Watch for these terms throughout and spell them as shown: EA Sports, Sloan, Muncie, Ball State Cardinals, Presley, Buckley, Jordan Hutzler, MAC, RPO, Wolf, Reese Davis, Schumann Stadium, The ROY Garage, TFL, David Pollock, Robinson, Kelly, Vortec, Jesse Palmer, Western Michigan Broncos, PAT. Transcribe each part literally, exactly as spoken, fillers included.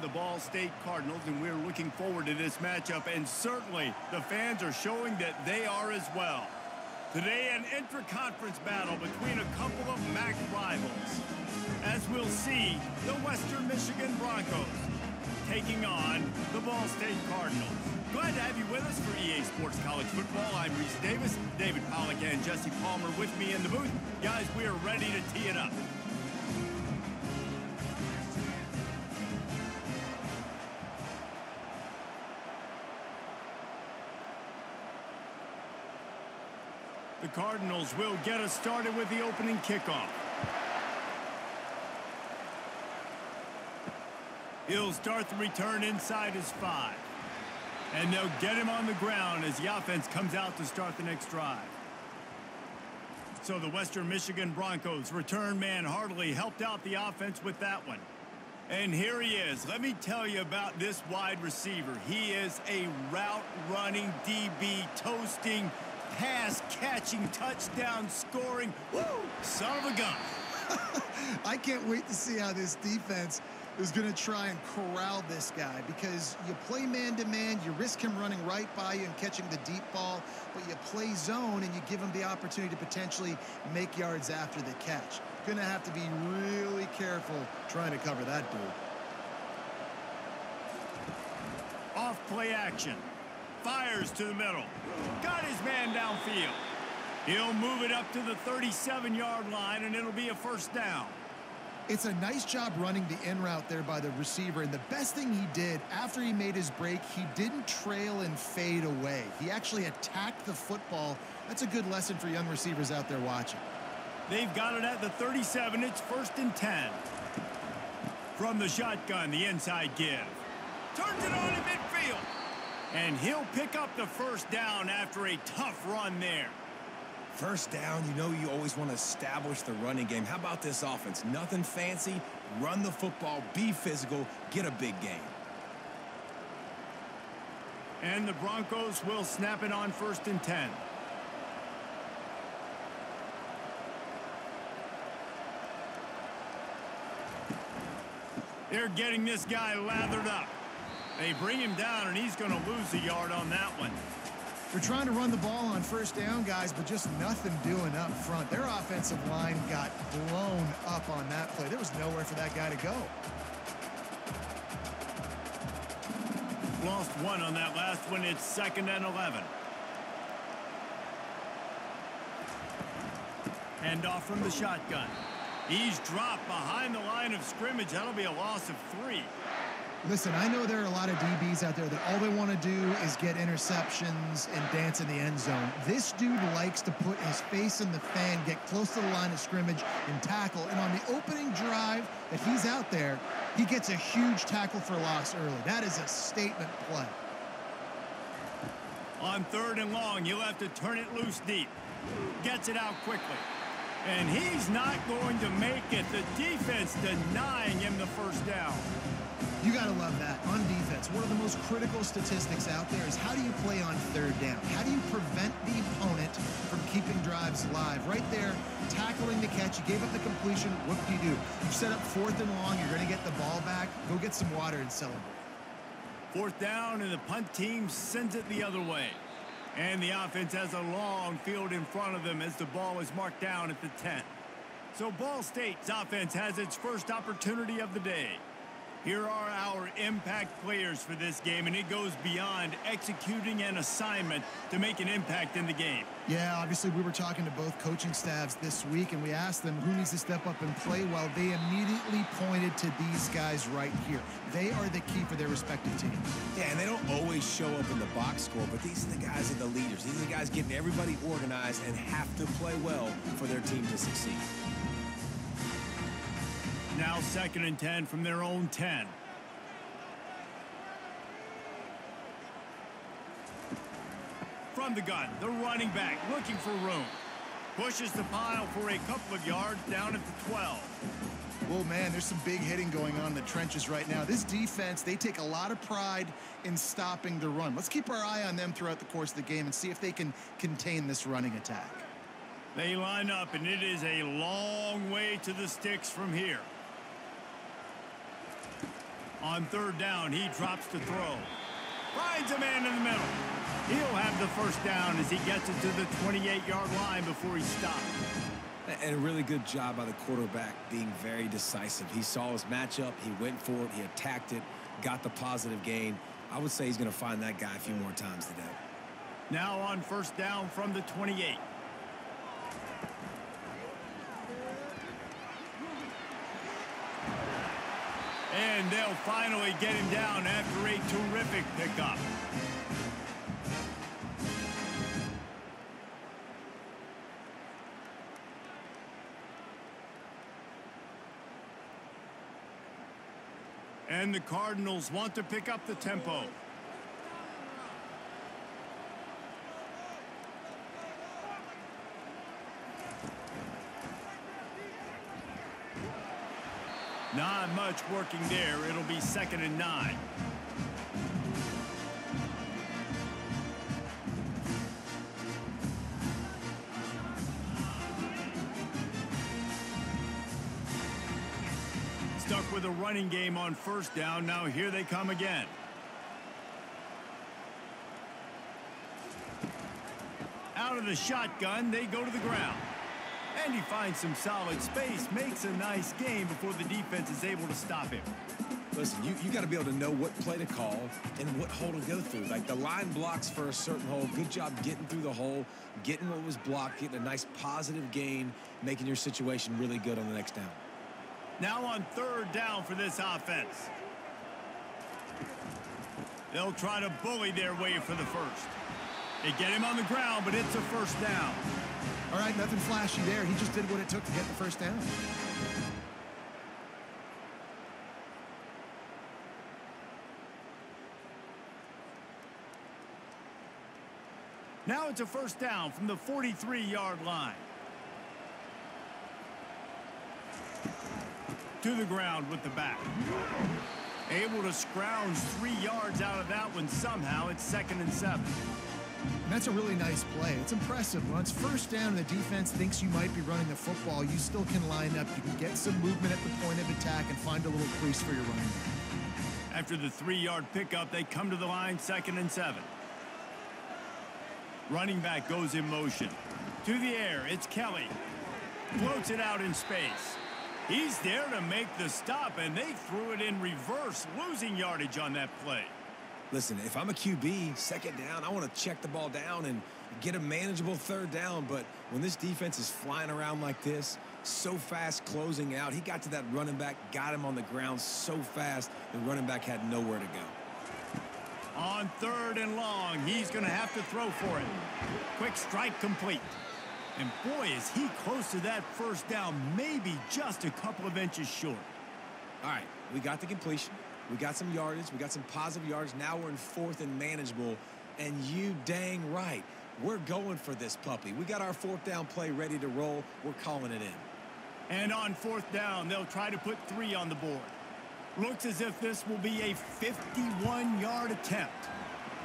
the Ball State Cardinals, and we're looking forward to this matchup, and certainly the fans are showing that they are as well. Today, an intra-conference battle between a couple of M A C rivals. As we'll see, the Western Michigan Broncos taking on the Ball State Cardinals. Glad to have you with us for E A Sports College Football. I'm Reese Davis, David Pollock, and Jesse Palmer with me in the booth. Guys, we are ready to tee it up. The Cardinals will get us started with the opening kickoff. He'll start the return inside his five. And they'll get him on the ground as the offense comes out to start the next drive. So the Western Michigan Broncos return man Hardley helped out the offense with that one. And here he is. Let me tell you about this wide receiver. He is a route-running D B, toasting, pass-catching, touchdown-scoring. Woo! Son of a gun. I can't wait to see how this defense is going to try and corral this guy, because you play man-to-man, you risk him running right by you and catching the deep ball, but you play zone and you give him the opportunity to potentially make yards after the catch. Going to have to be really careful trying to cover that dude. Off play action. Fires to the middle. Got his man downfield. He'll move it up to the thirty-seven yard line, and it'll be a first down. It's a nice job running the in route there by the receiver, and the best thing he did after he made his break, he didn't trail and fade away. He actually attacked the football. That's a good lesson for young receivers out there watching. They've got it at the thirty-seven. It's first and ten. From the shotgun, the inside give. Turns it on in midfield. And he'll pick up the first down after a tough run there. First down, you know you always want to establish the running game. How about this offense? Nothing fancy. Run the football, be physical, get a big game. And the Broncos will snap it on first and ten. They're getting this guy lathered up. They bring him down, and he's going to lose a yard on that one. They're trying to run the ball on first down, guys, but just nothing doing up front. Their offensive line got blown up on that play. There was nowhere for that guy to go. Lost one on that last one. It's second and eleven. Hand off from the shotgun. He's dropped behind the line of scrimmage. That'll be a loss of three. Listen, I know there are a lot of D Bs out there that all they want to do is get interceptions and dance in the end zone. This dude likes to put his face in the fan, get close to the line of scrimmage, and tackle. And on the opening drive that he's out there, he gets a huge tackle for loss early. That is a statement play. On third and long, you'll have to turn it loose deep. Gets it out quickly. And he's not going to make it. The defense denying him the first down. You got to love that. On defense, one of the most critical statistics out there is how do you play on third down? How do you prevent the opponent from keeping drives alive? Right there, tackling the catch. You gave up the completion. What do you do? You've set up fourth and long. You're going to get the ball back. Go get some water and celebrate. Fourth down, and the punt team sends it the other way. And the offense has a long field in front of them as the ball is marked down at the ten. So Ball State's offense has its first opportunity of the day. Here are our impact players for this game, and it goes beyond executing an assignment to make an impact in the game. Yeah, obviously we were talking to both coaching staffs this week, and we asked them who needs to step up and play well. They immediately pointed to these guys right here. They are the key for their respective teams. Yeah, and they don't always show up in the box score, but these are the guys that are the leaders. These are the guys getting everybody organized and have to play well for their team to succeed. Now second and ten from their own ten. From the gun, the running back looking for room. Pushes the pile for a couple of yards down at the twelve. Oh, man, there's some big hitting going on in the trenches right now. This defense, they take a lot of pride in stopping the run. Let's keep our eye on them throughout the course of the game and see if they can contain this running attack. They line up, and it is a long way to the sticks from here. On third down, he drops to throw. Finds a man in the middle. He'll have the first down as he gets it to the twenty-eight yard line before he stopped. And a really good job by the quarterback being very decisive. He saw his matchup. He went for it. He attacked it. Got the positive gain. I would say he's going to find that guy a few more times today. Now on first down from the twenty-eight. And they'll finally get him down after a terrific pickup. And the Cardinals want to pick up the tempo. Not much working there. It'll be second and nine. Stuck with a running game on first down. Now here they come again. Out of the shotgun, they go to the ground. And he finds some solid space, makes a nice game before the defense is able to stop him. Listen, you, you got to be able to know what play to call and what hole to go through. Like, the line blocks for a certain hole. Good job getting through the hole, getting what was blocked, getting a nice positive gain, making your situation really good on the next down. Now on third down for this offense. They'll try to bully their way for the first. They get him on the ground, but it's a first down. All right, nothing flashy there. He just did what it took to get the first down. Now it's a first down from the forty-three yard line. To the ground with the back. Able to scrounge three yards out of that one somehow. It's second and seven. And that's a really nice play. It's impressive. Once first down and the defense thinks you might be running the football, you still can line up. You can get some movement at the point of attack and find a little crease for your running back. After the three yard pickup, they come to the line, second and seven. Running back goes in motion. To the air, it's Kelly. Floats it out in space. He's there to make the stop, and they threw it in reverse, losing yardage on that play. Listen, if I'm a Q B, second down, I want to check the ball down and get a manageable third down. But when this defense is flying around like this, so fast closing out, he got to that running back, got him on the ground so fast, the running back had nowhere to go. On third and long, he's going to have to throw for it. Quick strike complete. And boy, is he close to that first down, maybe just a couple of inches short. All right, we got the completion. We got some yardage. We got some positive yards. Now we're in fourth and manageable. And you dang right, we're going for this puppy. We got our fourth down play ready to roll. We're calling it in. And on fourth down, they'll try to put three on the board. Looks as if this will be a fifty-one yard attempt.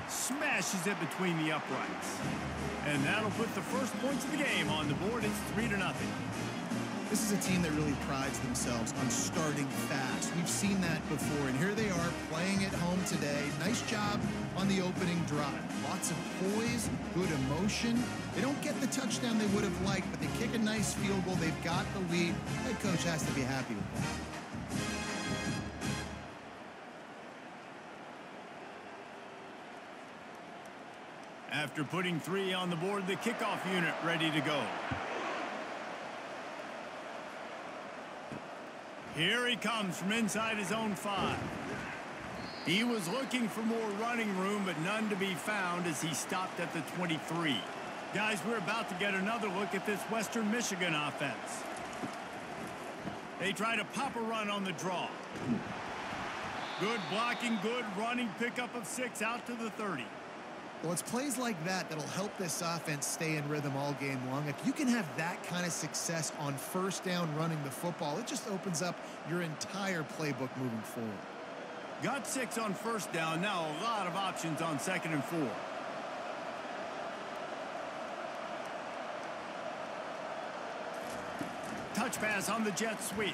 Smashes it between the uprights. And that'll put the first points of the game on the board. It's three to nothing. This is a team that really prides themselves on starting fast. We've seen that before, and here they are playing at home today. Nice job on the opening drive. Lots of poise, good emotion. They don't get the touchdown they would have liked, but they kick a nice field goal. They've got the lead. Head coach has to be happy with that. After putting three on the board, the kickoff unit ready to go. Here he comes from inside his own five. He was looking for more running room, but none to be found as he stopped at the twenty-three. Guys, we're about to get another look at this Western Michigan offense. They try to pop a run on the draw. Good blocking, good running, pickup of six out to the thirty. Well, it's plays like that that'll help this offense stay in rhythm all game long. If you can have that kind of success on first down running the football, it just opens up your entire playbook moving forward. Got six on first down. Now a lot of options on second and four. Touch pass on the jet sweep.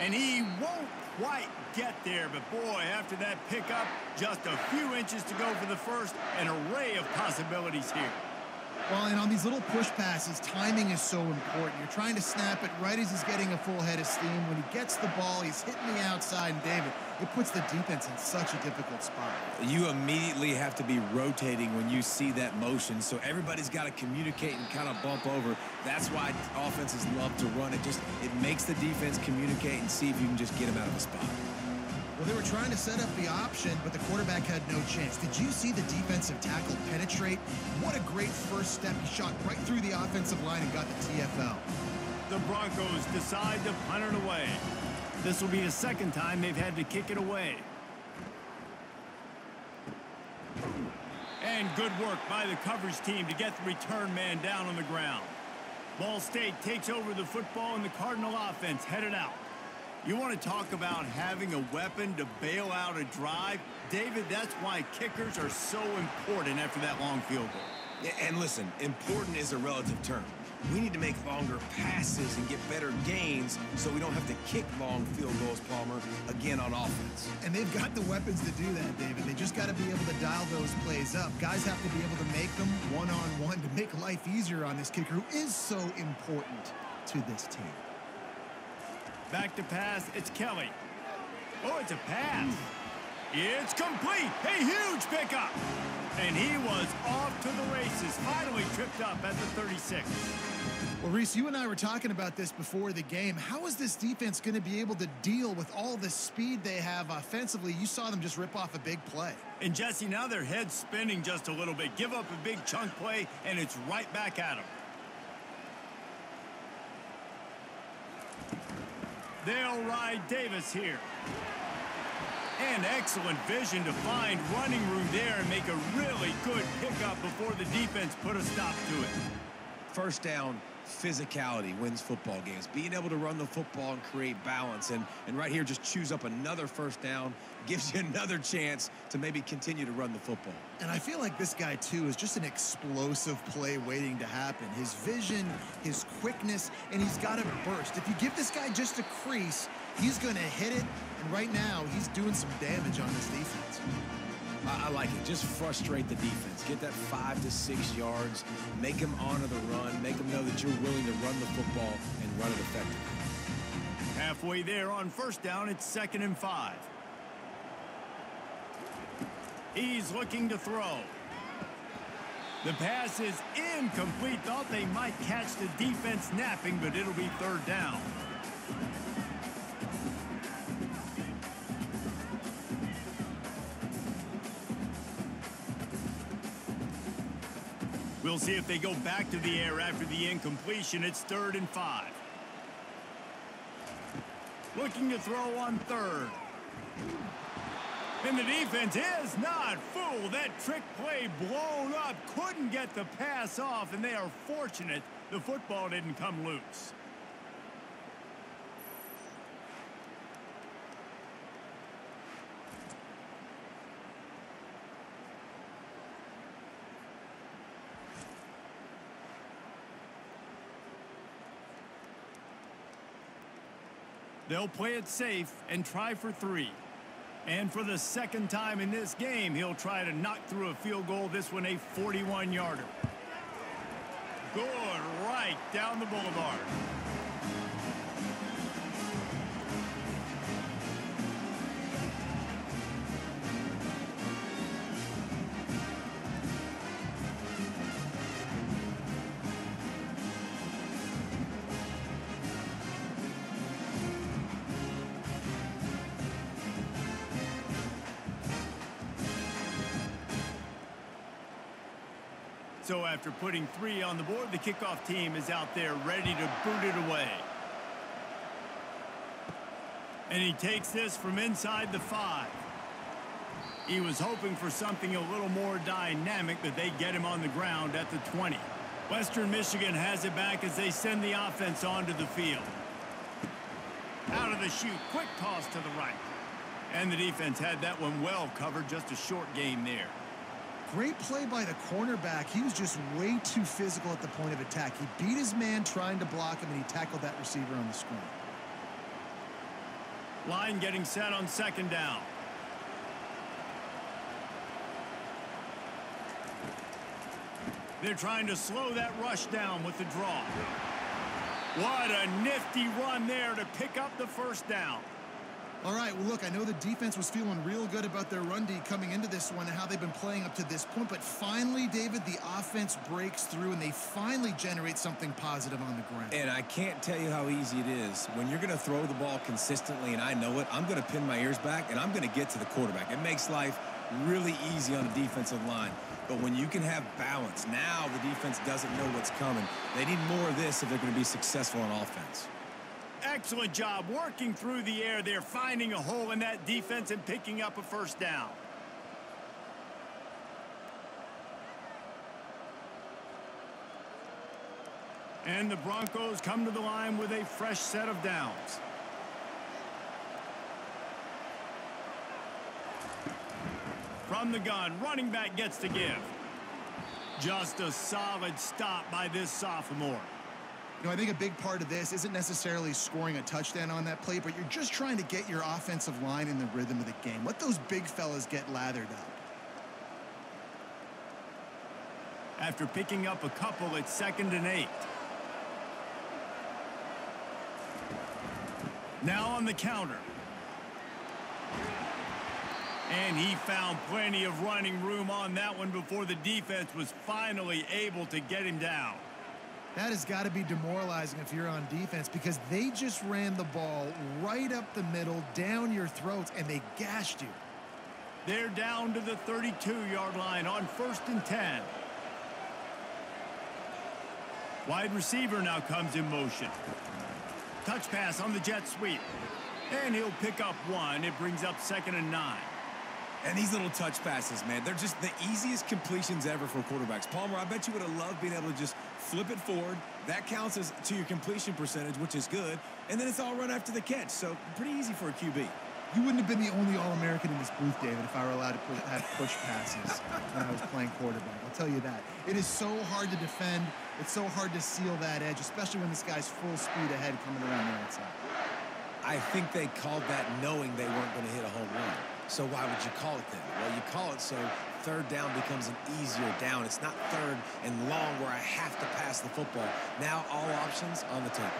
And he won't quite get there, but boy, after that pickup, just a few inches to go for the first, an array of possibilities here. Well, and on these little push passes, timing is so important. You're trying to snap it right as he's getting a full head of steam. When he gets the ball, he's hitting the outside, and David, it puts the defense in such a difficult spot. You immediately have to be rotating when you see that motion, so everybody's got to communicate and kind of bump over. That's why offenses love to run. It just it makes the defense communicate and see if you can just get them out of a spot. Well, they were trying to set up the option, but the quarterback had no chance. Did you see the defensive tackle penetrate? What a great first step. He shot right through the offensive line and got the T F L. The Broncos decide to punt it away. This will be the second time they've had to kick it away. And good work by the coverage team to get the return man down on the ground. Ball State takes over the football, and the Cardinal offense headed out. You want to talk about having a weapon to bail out a drive? David, that's why kickers are so important after that long field goal. And listen, important is a relative term. We need to make longer passes and get better gains so we don't have to kick long field goals, Palmer, again on offense. And they've got the weapons to do that, David. They just got to be able to dial those plays up. Guys have to be able to make them one-on-one to make life easier on this kicker, who is so important to this team. Back to pass, it's Kelly. Oh, it's a pass. It's complete, a huge pickup. And he was off to the races, finally tripped up at the thirty-six. Well, Reese, you and I were talking about this before the game. How is this defense going to be able to deal with all the speed they have offensively? You saw them just rip off a big play. And, Jesse, now their head's spinning just a little bit. Give up a big chunk play, and it's right back at them. They'll ride Davis here. And excellent vision to find running room there and make a really good pickup before the defense put a stop to it. First down, physicality wins football games. Being able to run the football and create balance. And, and right here, just choose up another first down. Gives you another chance to maybe continue to run the football. And I feel like this guy, too, is just an explosive play waiting to happen. His vision, his quickness, and he's got a burst. If you give this guy just a crease, he's going to hit it. And right now, he's doing some damage on this defense. I, I like it. Just frustrate the defense. Get that five to six yards. Make them honor the run. Make them know that you're willing to run the football and run it effectively. Halfway there on first down, it's second and five. He's looking to throw. The pass is incomplete. Thought they might catch the defense napping, but it'll be third down. We'll see if they go back to the air after the incompletion. It's third and five. Looking to throw on third. And the defense is not fooled. That trick play blown up. Couldn't get the pass off, and they are fortunate the football didn't come loose. They'll play it safe and try for three. And for the second time in this game, he'll try to knock through a field goal. This one, a forty-one yarder. Going right down the boulevard. So after putting three on the board, the kickoff team is out there ready to boot it away. And he takes this from inside the five. He was hoping for something a little more dynamic, but they get him on the ground at the twenty. Western Michigan has it back as they send the offense onto the field. Out of the chute, quick toss to the right. And the defense had that one well covered, just a short game there. Great play by the cornerback. He was just way too physical at the point of attack. He beat his man trying to block him, and he tackled that receiver on the screen. Line getting set on second down. They're trying to slow that rush down with the draw. What a nifty run there to pick up the first down. All right, well, look, I know the defense was feeling real good about their run D coming into this one and how they've been playing up to this point, but finally, David, the offense breaks through and they finally generate something positive on the ground. And I can't tell you how easy it is. When you're going to throw the ball consistently, and I know it, I'm going to pin my ears back and I'm going to get to the quarterback. It makes life really easy on the defensive line. But when you can have balance, now the defense doesn't know what's coming. They need more of this if they're going to be successful on offense. Excellent job working through the air there, finding a hole in that defense and picking up a first down. And the Broncos come to the line with a fresh set of downs. From the gun, running back gets to give. Just a solid stop by this sophomore. You know, I think a big part of this isn't necessarily scoring a touchdown on that play, but you're just trying to get your offensive line in the rhythm of the game. Let those big fellas get lathered up. After picking up a couple, it's second and eight. Now on the counter. And he found plenty of running room on that one before the defense was finally able to get him down. That has got to be demoralizing if you're on defense, because they just ran the ball right up the middle, down your throats, and they gashed you. They're down to the thirty-two yard line on first and ten. Wide receiver now comes in motion. Touch pass on the jet sweep. And he'll pick up one. It brings up second and nine. And these little touch passes, man, they're just the easiest completions ever for quarterbacks. Palmer, I bet you would have loved being able to just flip it forward. That counts as to your completion percentage, which is good. And then it's all right after the catch, so pretty easy for a Q B. You wouldn't have been the only All-American in this booth, David, if I were allowed to push, have push passes when I was playing quarterback. I'll tell you that. It is so hard to defend. It's so hard to seal that edge, especially when this guy's full speed ahead coming around the outside. I think they called that knowing they weren't going to hit a home run. So why would you call it then? Well, you call it so third down becomes an easier down. It's not third and long where I have to pass the football. Now all options on the table.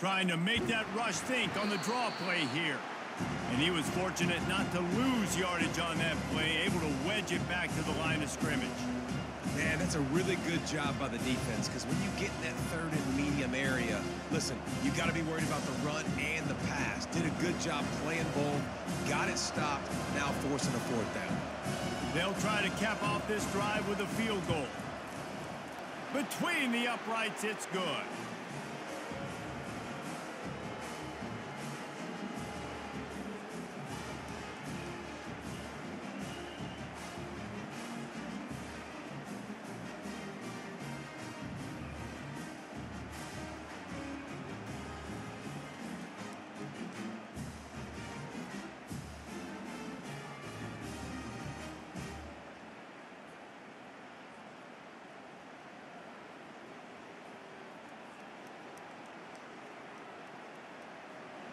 Trying to make that rush think on the draw play here. And he was fortunate not to lose yardage on that play, able to wedge it back to the line of scrimmage. Man, that's a really good job by the defense, because when you get in that third and medium area, listen, you got to be worried about the run and the pass. Did a good job playing bold, got it stopped, now forcing a fourth down. They'll try to cap off this drive with a field goal. Between the uprights, it's good.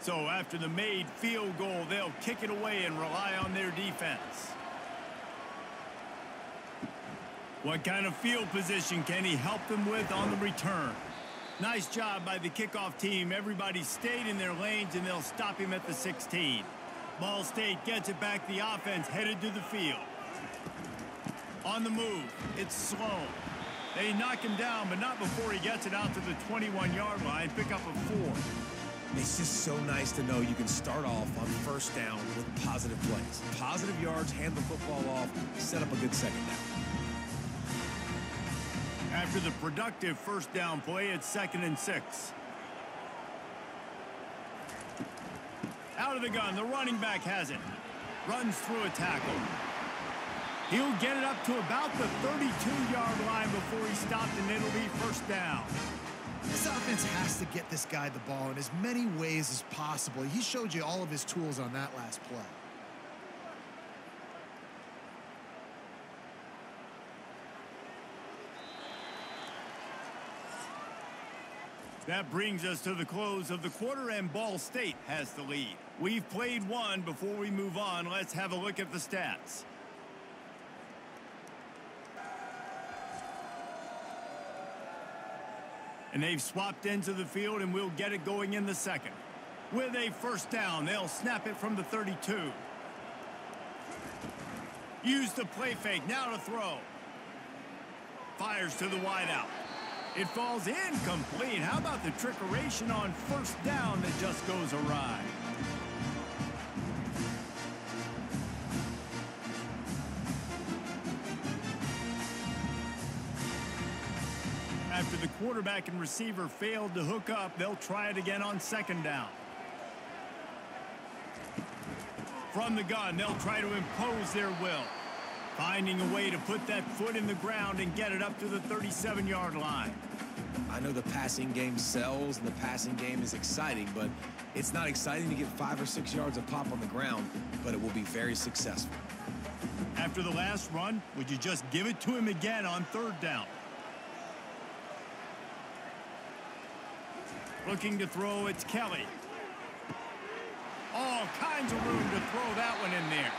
So after the made field goal, they'll kick it away and rely on their defense. What kind of field position can he help them with on the return? Nice job by the kickoff team. Everybody stayed in their lanes, and they'll stop him at the sixteen. Ball State gets it back. The offense headed to the field. On the move, it's Sloan. They knock him down, but not before he gets it out to the twenty-one yard line. Pick up a four. It's just so nice to know you can start off on first down with positive plays. Positive yards, hand the football off, set up a good second down. After the productive first down play, it's second and six. Out of the gun, the running back has it. Runs through a tackle. He'll get it up to about the thirty-two yard line before he's stopped, and it'll be first down. This offense has to get this guy the ball in as many ways as possible. He showed you all of his tools on that last play. That brings us to the close of the quarter, and Ball State has the lead. We've played one. Before we move on, let's have a look at the stats. And they've swapped into the field, and we'll get it going in the second. With a first down, they'll snap it from the thirty-two. Use the play fake, now to throw. Fires to the wide out. It falls incomplete. How about the trickeration on first down that just goes awry? After the quarterback and receiver failed to hook up, they'll try it again on second down. From the gun, they'll try to impose their will. Finding a way to put that foot in the ground and get it up to the thirty-seven yard line. I know the passing game sells and the passing game is exciting, but it's not exciting to get five or six yards of pop on the ground, but it will be very successful. After the last run, would you just give it to him again on third down? Looking to throw, it's Kelly. All kinds of room to throw that one in there.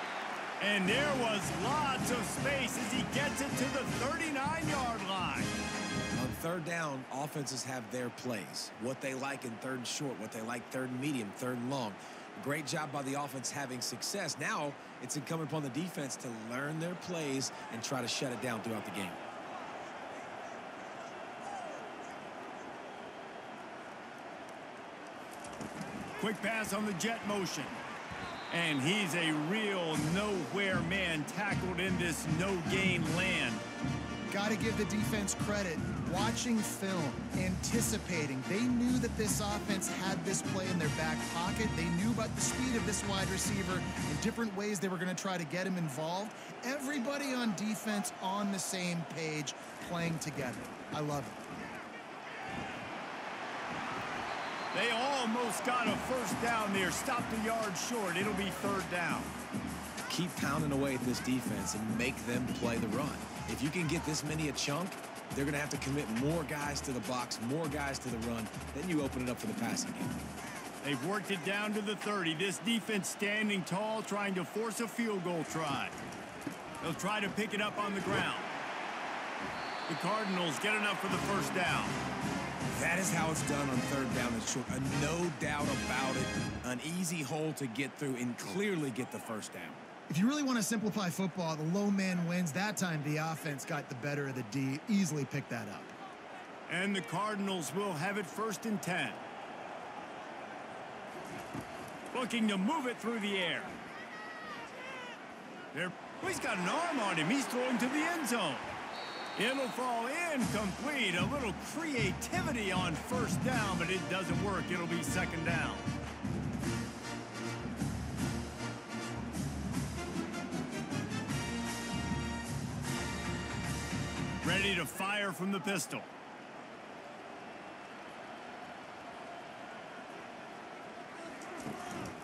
And there was lots of space as he gets it to the thirty-nine yard line. On third down, offenses have their plays. What they like in third and short, what they like third and medium, third and long. Great job by the offense having success. Now it's incumbent upon the defense to learn their plays and try to shut it down throughout the game. Quick pass on the jet motion. And he's a real nowhere man tackled in this no-gain land. Got to give the defense credit. Watching film, anticipating. They knew that this offense had this play in their back pocket. They knew about the speed of this wide receiver and different ways they were going to try to get him involved. Everybody on defense on the same page, playing together. I love it. They almost got a first down there. Stopped a yard short. It'll be third down. Keep pounding away at this defense and make them play the run. If you can get this many a chunk, they're going to have to commit more guys to the box, more guys to the run. Then you open it up for the passing game. They've worked it down to the thirty. This defense standing tall, trying to force a field goal try. They'll try to pick it up on the ground. The Cardinals get enough for the first down. That is how it's done on third down and short. No doubt about it. An easy hole to get through and clearly get the first down. If you really want to simplify football, the low man wins. That time, the offense got the better of the D. Easily picked that up. And the Cardinals will have it first and ten. Looking to move it through the air. There, well, he's got an arm on him. He's throwing to the end zone. It'll fall incomplete. A little creativity on first down, but it doesn't work. It'll be second down. Ready to fire from the pistol.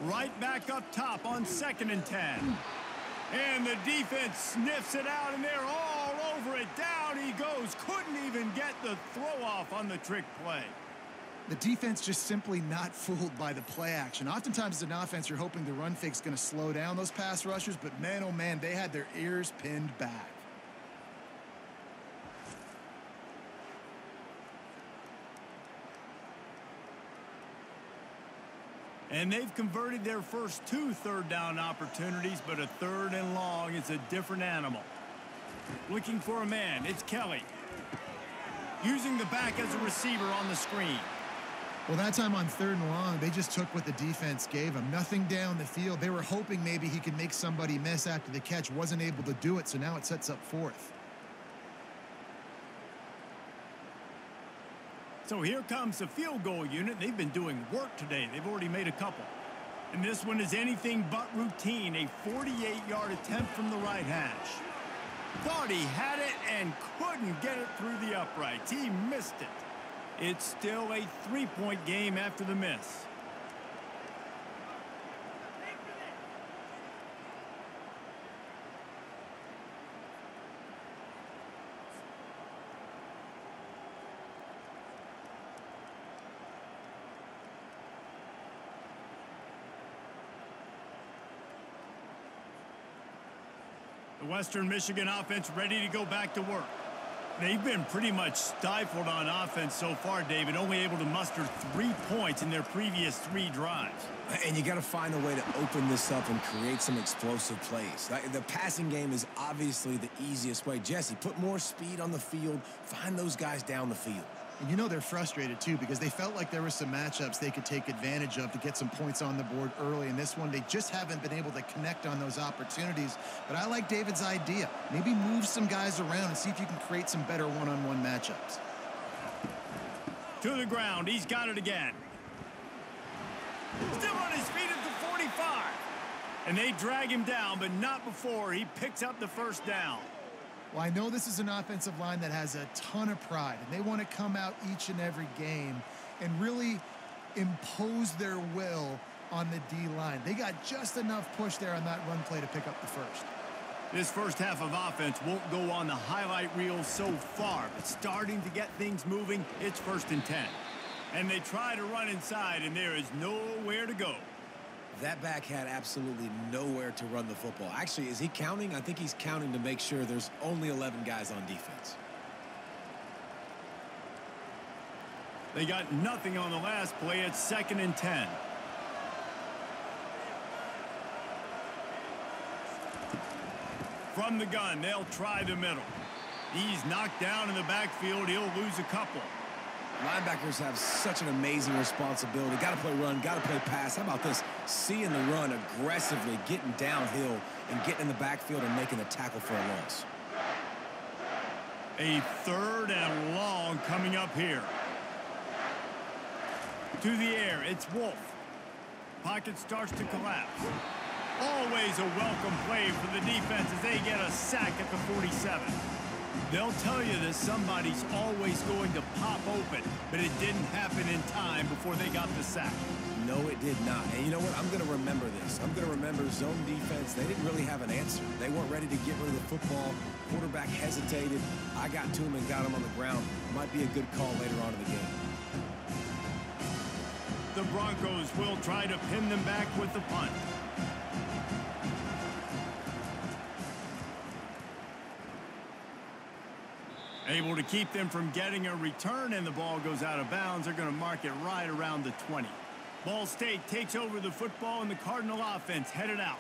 Right back up top on second and ten. And the defense sniffs it out, and they're all over it. Down he goes. Couldn't even get the throw off on the trick play. The defense just simply not fooled by the play action. Oftentimes as an offense, you're hoping the run fake's going to slow down those pass rushers, but man, oh man, they had their ears pinned back. And they've converted their first two third down opportunities, but a third and long is a different animal. Looking for a man, it's Kelly. Using the back as a receiver on the screen. Well, that time on third and long, they just took what the defense gave him. Nothing down the field. They were hoping maybe he could make somebody miss after the catch. Wasn't able to do it, so now it sets up fourth. So here comes the field goal unit. They've been doing work today. They've already made a couple. And this one is anything but routine. A forty-eight yard attempt from the right hash. Thought he had it and couldn't get it through the uprights. He missed it. It's still a three-point game after the miss. Western Michigan offense ready to go back to work. They've been pretty much stifled on offense so far, David, only able to muster three points in their previous three drives. And you got to find a way to open this up and create some explosive plays. The passing game is obviously the easiest way. Jesse, put more speed on the field. Find those guys down the field. And you know they're frustrated, too, because they felt like there were some matchups they could take advantage of to get some points on the board early. In this one, they just haven't been able to connect on those opportunities. But I like David's idea. Maybe move some guys around and see if you can create some better one-on-one matchups. To the ground. He's got it again. Still on his feet at the forty-five. And they drag him down, but not before he picks up the first down. Well, I know this is an offensive line that has a ton of pride, and they want to come out each and every game and really impose their will on the D-line. They got just enough push there on that run play to pick up the first. This first half of offense won't go on the highlight reel so far, but starting to get things moving, it's first and ten. And they try to run inside, and there is nowhere to go. That back had absolutely nowhere to run the football. Actually, is he counting? I think he's counting to make sure there's only eleven guys on defense. They got nothing on the last play. It's second and ten. From the gun, they'll try the middle. He's knocked down in the backfield. He'll lose a couple. Linebackers have such an amazing responsibility. Got to play run, got to play pass. How about this? Seeing the run aggressively, getting downhill, and getting in the backfield and making the tackle for a loss. A third and long coming up here. To the air, it's Wolf. Pocket starts to collapse. Always a welcome play for the defense as they get a sack at the forty-seven. They'll tell you that somebody's always going to pop open, but it didn't happen in time before they got the sack. No, it did not. And you know what? I'm going to remember this. I'm going to remember zone defense. They didn't really have an answer. They weren't ready to get rid of the football. Quarterback hesitated. I got to him and got him on the ground. Might be a good call later on in the game. The Broncos will try to pin them back with the punt. Able to keep them from getting a return, and the ball goes out of bounds. They're going to mark it right around the twenty. Ball State takes over the football, and the Cardinal offense headed out.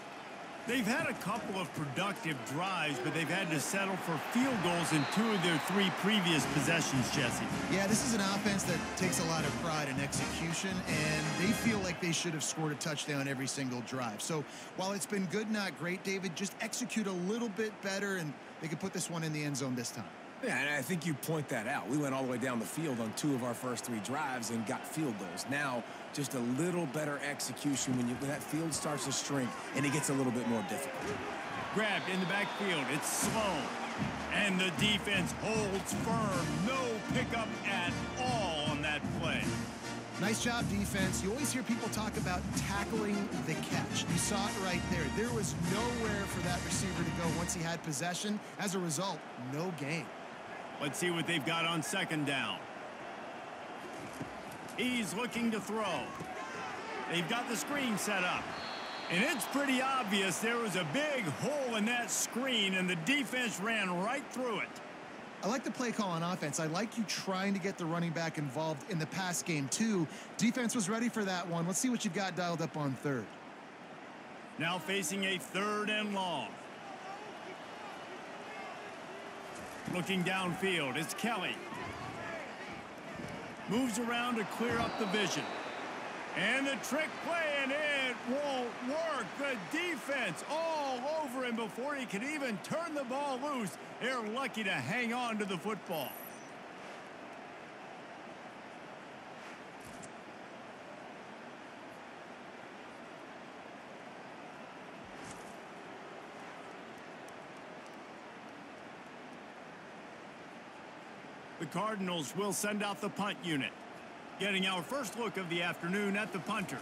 They've had a couple of productive drives, but they've had to settle for field goals in two of their three previous possessions, Jesse. Yeah, this is an offense that takes a lot of pride in execution, and they feel like they should have scored a touchdown every single drive. So while it's been good, not great, David, just execute a little bit better, and they could put this one in the end zone this time. Yeah, and I think you point that out. We went all the way down the field on two of our first three drives and got field goals. Now, just a little better execution when, you, when that field starts to shrink and it gets a little bit more difficult. Grabbed in the backfield. It's Sloan. And the defense holds firm. No pickup at all on that play. Nice job, defense. You always hear people talk about tackling the catch. You saw it right there. There was nowhere for that receiver to go once he had possession. As a result, no gain. Let's see what they've got on second down. He's looking to throw. They've got the screen set up. And it's pretty obvious there was a big hole in that screen, and the defense ran right through it. I like the play call on offense. I like you trying to get the running back involved in the pass game, too. Defense was ready for that one. Let's see what you've got dialed up on third. Now facing a third and long. Looking downfield, it's Kelly. Moves around to clear up the vision. And the trick play, and it won't work. The defense all over him before he can even turn the ball loose. They're lucky to hang on to the football. The Cardinals will send out the punt unit. Getting our first look of the afternoon at the punter.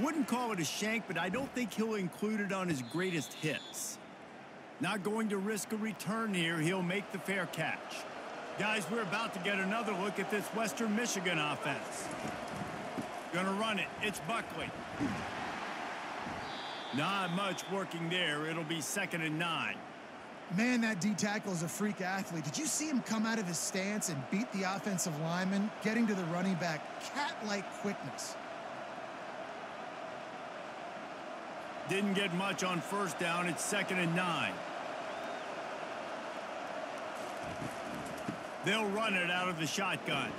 Wouldn't call it a shank, but I don't think he'll include it on his greatest hits. Not going to risk a return here. He'll make the fair catch. Guys, we're about to get another look at this Western Michigan offense. Gonna run it. It's Buckley. Not much working there. It'll be second and nine. Man, that D tackle is a freak athlete. Did you see him come out of his stance and beat the offensive lineman, getting to the running back? Cat-like quickness. Didn't get much on first down. It's second and nine. They'll run it out of the shotgun.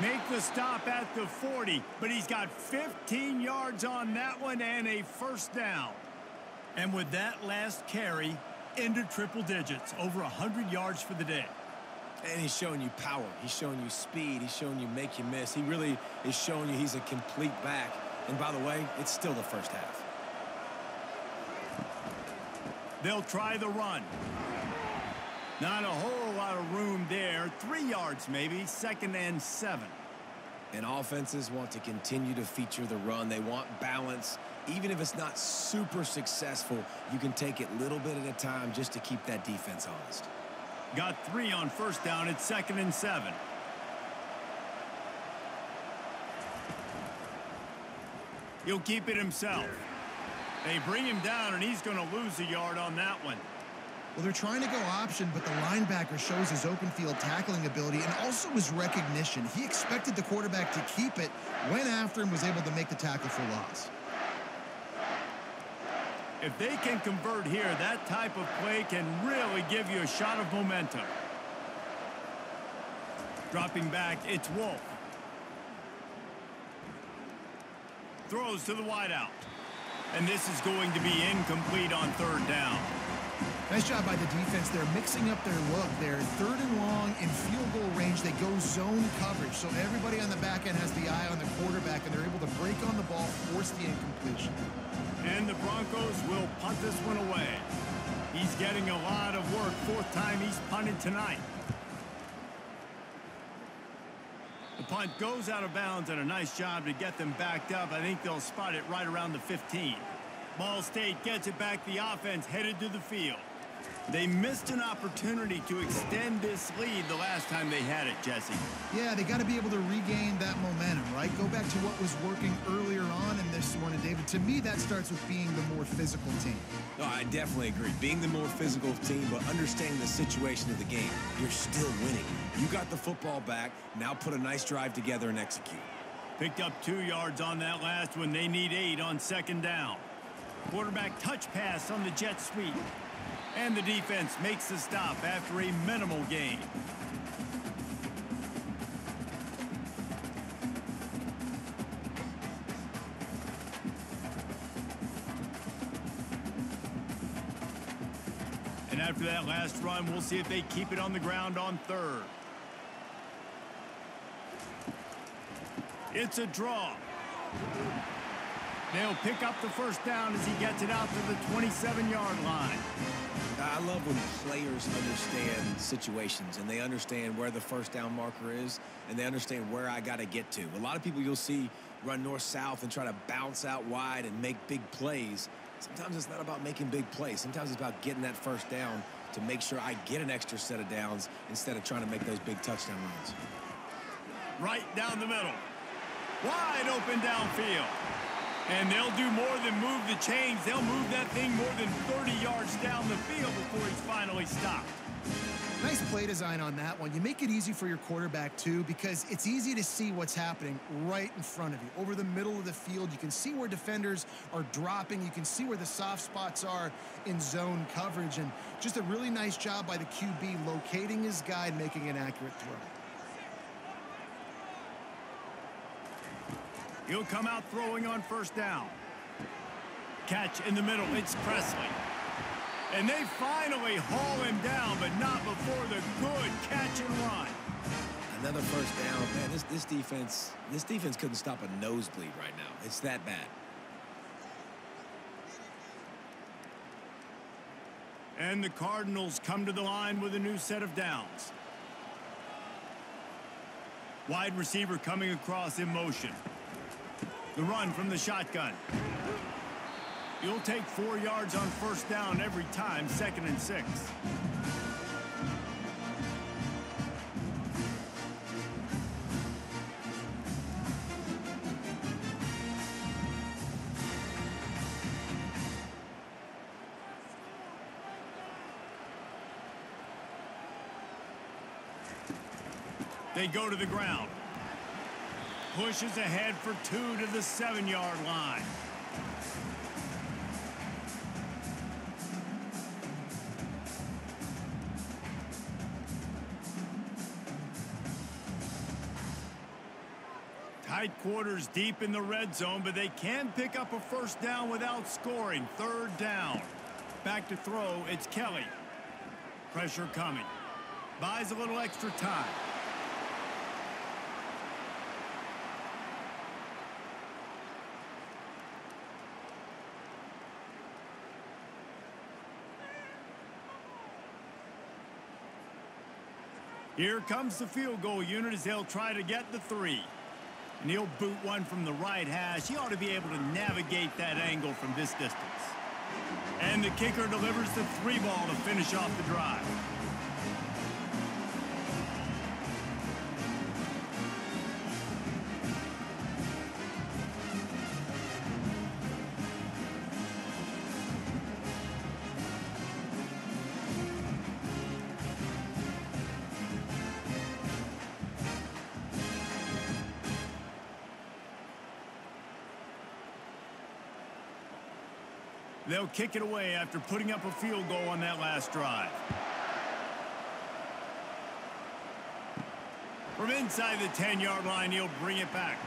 Make the stop at the forty, but he's got fifteen yards on that one and a first down. And with that last carry, into triple digits, over one hundred yards for the day. And he's showing you power. He's showing you speed. He's showing you make you miss. He really is showing you he's a complete back. And by the way, it's still the first half. They'll try the run. Not a whole lot of room there. Three yards maybe. Second and seven. And offenses want to continue to feature the run. They want balance. Even if it's not super successful, you can take it little bit at a time just to keep that defense honest. Got three on first down. It's second and seven. He'll keep it himself. They bring him down, and he's going to lose a yard on that one. Well, they're trying to go option, but the linebacker shows his open field tackling ability and also his recognition. He expected the quarterback to keep it, went after him, was able to make the tackle for loss. If they can convert here, that type of play can really give you a shot of momentum. Dropping back, it's Wolf. Throws to the wideout. And this is going to be incomplete on third down. Nice job by the defense. They're mixing up their look. They're third and long in field goal range. They go zone coverage. So everybody on the back end has the eye on the quarterback, and they're able to break on the ball, force the incompletion. And the Broncos will punt this one away. He's getting a lot of work. Fourth time he's punted tonight. The punt goes out of bounds, and a nice job to get them backed up. I think they'll spot it right around the fifteen. Ball State gets it back. The offense headed to the field. They missed an opportunity to extend this lead the last time they had it, Jesse. Yeah, they got to be able to regain that momentum, right? Go back to what was working earlier on in this one, David. To me, that starts with being the more physical team. No, I definitely agree. Being the more physical team, but understanding the situation of the game. You're still winning. You got the football back. Now put a nice drive together and execute. Picked up two yards on that last one. They need eight on second down. Quarterback touch pass on the jet sweep. And the defense makes the stop after a minimal gain. And after that last run, we'll see if they keep it on the ground on third. It's a draw. They'll pick up the first down as he gets it out to the twenty-seven yard line. I love when players understand situations, and they understand where the first down marker is, and they understand where I got to get to. A lot of people you'll see run north-south and try to bounce out wide and make big plays. Sometimes it's not about making big plays. Sometimes it's about getting that first down to make sure I get an extra set of downs instead of trying to make those big touchdown runs. Right down the middle. Wide open downfield. And they'll do more than move the chains. They'll move that thing more than thirty yards down the field before he's finally stopped. Nice play design on that one. You make it easy for your quarterback, too, because it's easy to see what's happening right in front of you. Over the middle of the field, you can see where defenders are dropping. You can see where the soft spots are in zone coverage. And just a really nice job by the Q B locating his guy and making an accurate throw. He'll come out throwing on first down. Catch in the middle. It's Presley. And they finally haul him down, but not before the good catch and run. Another first down. Man, this, this defense, this defense couldn't stop a nosebleed right now. It's that bad. And the Cardinals come to the line with a new set of downs. Wide receiver coming across in motion. The run from the shotgun. You'll take four yards on first down every time, second and six. They go to the ground. Pushes ahead for two to the seven-yard line. Tight quarters deep in the red zone, but they can pick up a first down without scoring. Third down. Back to throw. It's Kelly. Pressure coming. Buys a little extra time. Here comes the field goal unit as they'll try to get the three. And he'll boot one from the right hash. He ought to be able to navigate that angle from this distance. And the kicker delivers the three ball to finish off the drive. They'll kick it away after putting up a field goal on that last drive. From inside the ten-yard line, he'll bring it back.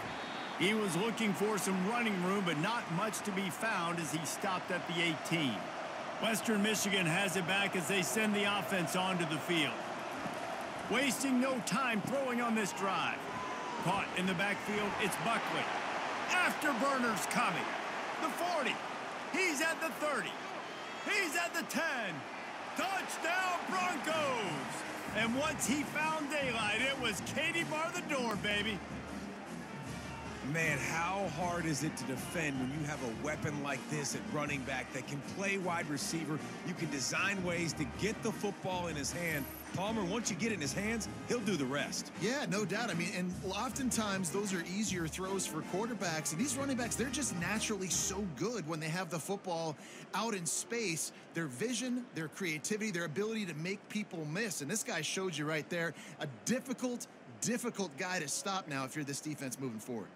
He was looking for some running room, but not much to be found as he stopped at the eighteen. Western Michigan has it back as they send the offense onto the field. Wasting no time throwing on this drive. Caught in the backfield, it's Buckley. Afterburners coming. The forty. He's at the thirty. He's at the ten. Touchdown, Broncos! And once he found daylight, it was Katie bar the door, baby. Man, how hard is it to defend when you have a weapon like this at running back that can play wide receiver? You can design ways to get the football in his hand. Palmer, once you get it in his hands, he'll do the rest. Yeah, no doubt. I mean, and oftentimes those are easier throws for quarterbacks. And these running backs, they're just naturally so good when they have the football out in space. Their vision, their creativity, their ability to make people miss. And this guy showed you right there, a difficult, difficult guy to stop now if you're this defense moving forward.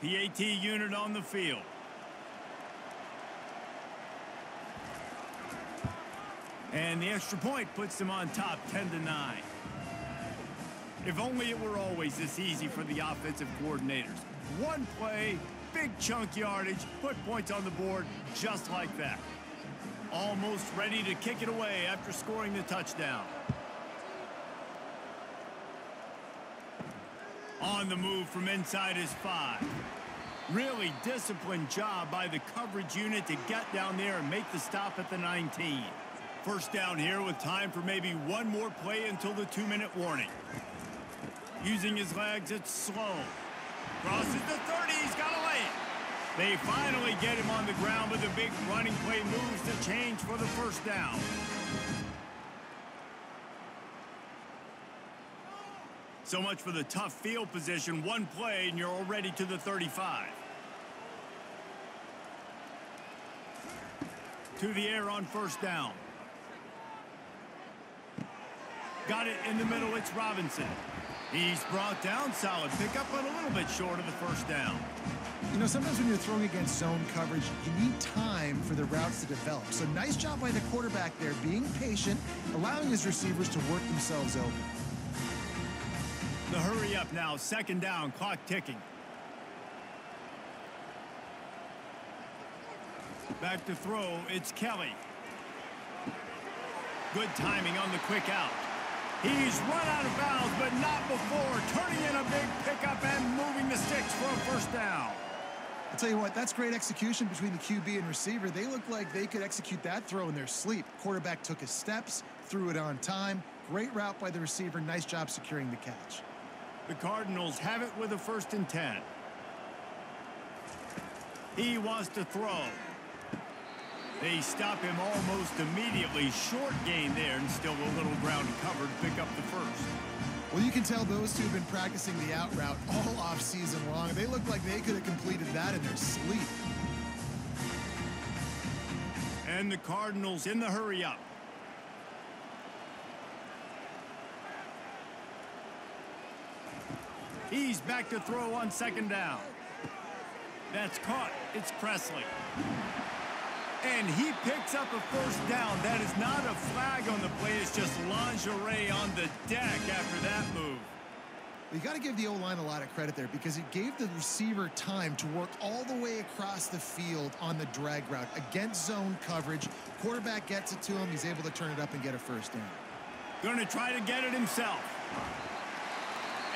P A T unit on the field. And the extra point puts them on top ten to nine. If only it were always this easy for the offensive coordinators. One play, big chunk yardage, put points on the board just like that. Almost ready to kick it away after scoring the touchdown. On the move from inside his five. Really disciplined job by the coverage unit to get down there and make the stop at the nineteen. First down here with time for maybe one more play until the two-minute warning. Using his legs, it's Sloan. Crosses the thirty, he's got a lane. They finally get him on the ground, but the big running play moves to change for the first down. So much for the tough field position. One play, and you're already to the thirty-five. To the air on first down. Got it in the middle. It's Robinson. He's brought down solid pickup, but a little bit short of the first down. You know, sometimes when you're throwing against zone coverage, you need time for the routes to develop. So nice job by the quarterback there, being patient, allowing his receivers to work themselves open. The hurry up now, second down, clock ticking. Back to throw, it's Kelly. Good timing on the quick out. He's run out of bounds, but not before turning in a big pickup and moving the sticks for a first down. I'll tell you what, that's great execution between the Q B and receiver. They looked like they could execute that throw in their sleep. Quarterback took his steps, threw it on time. Great route by the receiver. Nice job securing the catch. The Cardinals have it with a first and ten. He wants to throw. They stop him almost immediately. Short gain there and still a little ground covered. Pick up the first. Well, you can tell those two have been practicing the out route all offseason long. They look like they could have completed that in their sleep. And the Cardinals in the hurry up. He's back to throw on second down. That's caught. It's Presley. And he picks up a first down. That is not a flag on the play. It's just lingerie on the deck after that move. You got to give the O-line a lot of credit there because it gave the receiver time to work all the way across the field on the drag route against zone coverage. Quarterback gets it to him. He's able to turn it up and get a first down. Going to try to get it himself.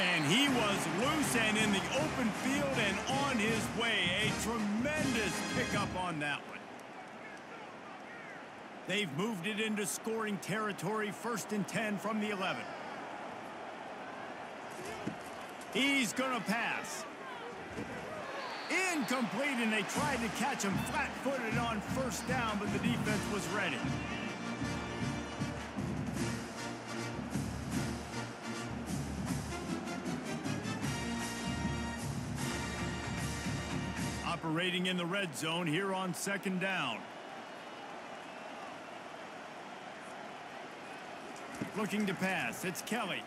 And he was loose and in the open field and on his way. A tremendous pickup on that one. They've moved it into scoring territory, first and ten from the eleven. He's going to pass. Incomplete, and they tried to catch him flat-footed on first down, but the defense was ready. Operating in the red zone here on second down. Looking to pass. It's Kelly.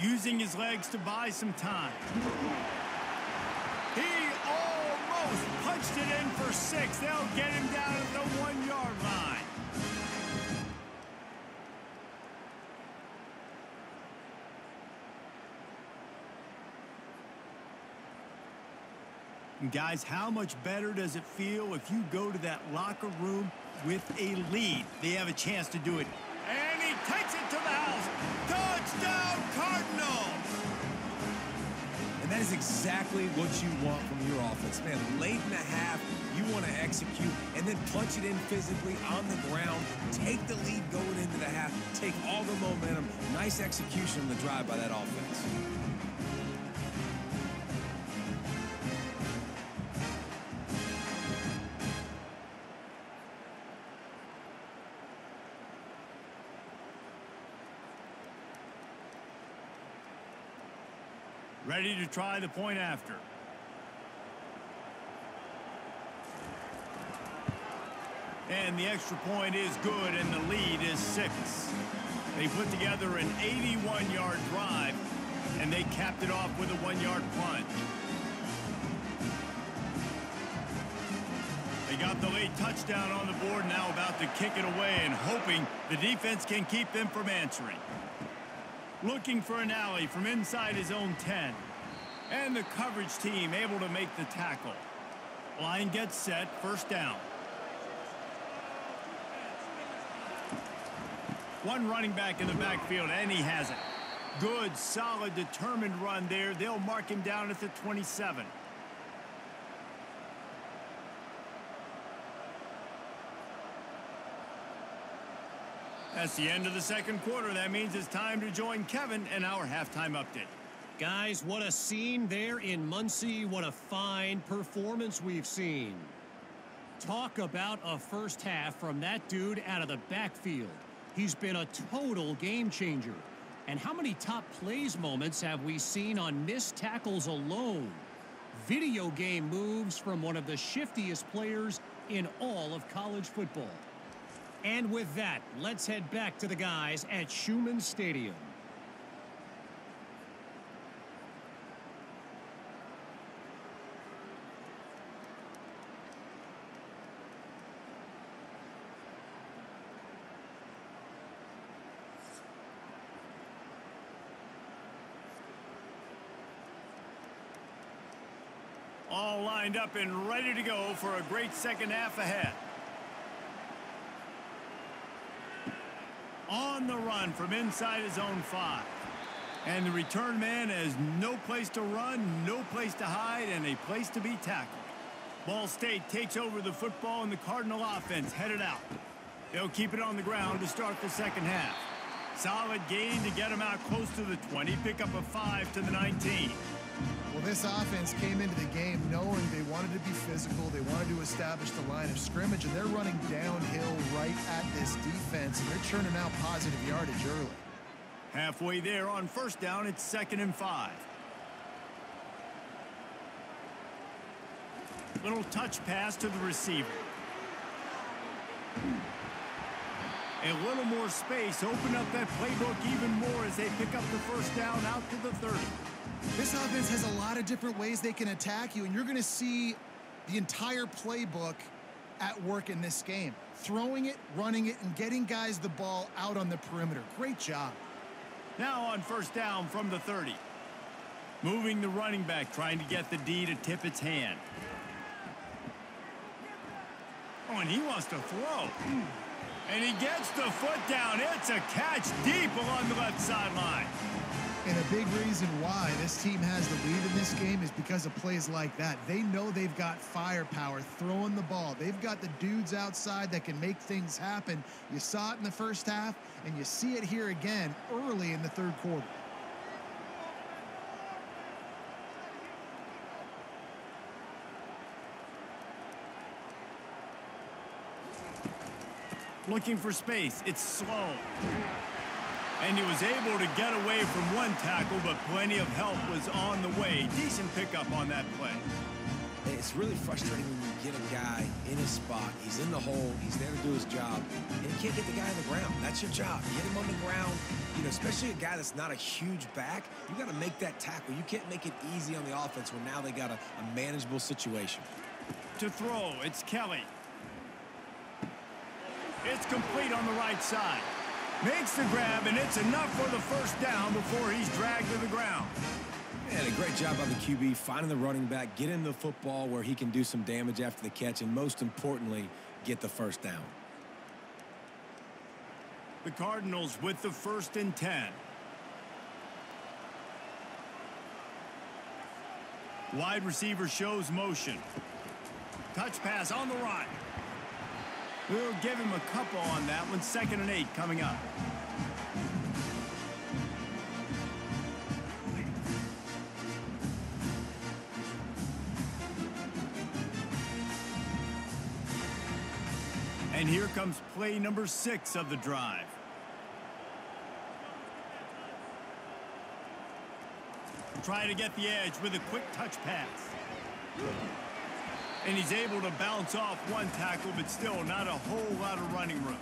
Using his legs to buy some time. He almost punched it in for six. They'll get him down at the one-yard line. And guys, how much better does it feel if you go to that locker room with a lead? They have a chance to do it. And he takes it to the house. Touchdown, Cardinals! And that is exactly what you want from your offense. Man, late in the half, you want to execute and then punch it in physically on the ground. Take the lead going into the half. Take all the momentum. Nice execution on the drive by that offense. Ready to try the point after. And the extra point is good, and the lead is six. They put together an eighty-one-yard drive, and they capped it off with a one-yard punt. They got the late touchdown on the board, now about to kick it away and hoping the defense can keep them from answering. Looking for an alley from inside his own ten. And the coverage team able to make the tackle. Line gets set, first down. One running back in the backfield, and he has it. Good, solid, determined run there. They'll mark him down at the twenty-seven. That's the end of the second quarter. That means it's time to join Kevin in our halftime update. Guys, what a scene there in Muncie. What a fine performance we've seen. Talk about a first half from that dude out of the backfield. He's been a total game changer. And how many top plays moments have we seen on missed tackles alone? Video game moves from one of the shiftiest players in all of college football. And with that, let's head back to the guys at Schumann Stadium. All lined up and ready to go for a great second half ahead. On the run from inside his own five. And the return man has no place to run, no place to hide, and a place to be tackled. Ball State takes over the football, and the Cardinal offense headed out. They'll keep it on the ground to start the second half. Solid gain to get him out close to the twenty, pick up a five to the nineteen. Well, this offense came into the game knowing they wanted to be physical. They wanted to establish the line of scrimmage, and they're running downhill right at this defense, and they're churning out positive yardage early. Halfway there on first down, it's second and five. Little touch pass to the receiver. A little more space, open up that playbook even more as they pick up the first down out to the thirty. This offense has a lot of different ways they can attack you, and you're going to see the entire playbook at work in this game. Throwing it, running it, and getting guys the ball out on the perimeter. Great job. Now on first down from the thirty. Moving the running back, trying to get the D to tip its hand. Oh, and he wants to throw. And he gets the foot down. It's a catch deep along the left sideline. And a big reason why this team has the lead in this game is because of plays like that. They know they've got firepower throwing the ball. They've got the dudes outside that can make things happen. You saw it in the first half, and you see it here again early in the third quarter. Looking for space. It's Sloan. And he was able to get away from one tackle, but plenty of help was on the way. Decent pickup on that play. Hey, it's really frustrating when you get a guy in his spot. He's in the hole. He's there to do his job. And you can't get the guy on the ground. That's your job. You hit him on the ground. You know, especially a guy that's not a huge back. You got to make that tackle. You can't make it easy on the offense when now they got a, a manageable situation. To throw, it's Kelly. It's complete on the right side. Makes the grab, and it's enough for the first down before he's dragged to the ground. And a great job on the Q B, finding the running back, getting the football where he can do some damage after the catch, and most importantly, get the first down. The Cardinals with the first and ten. Wide receiver shows motion. Touch pass on the right. We'll give him a couple on that one. Second and eight coming up. And here comes play number six of the drive. Try to get the edge with a quick touch pass. And he's able to bounce off one tackle, but still not a whole lot of running room.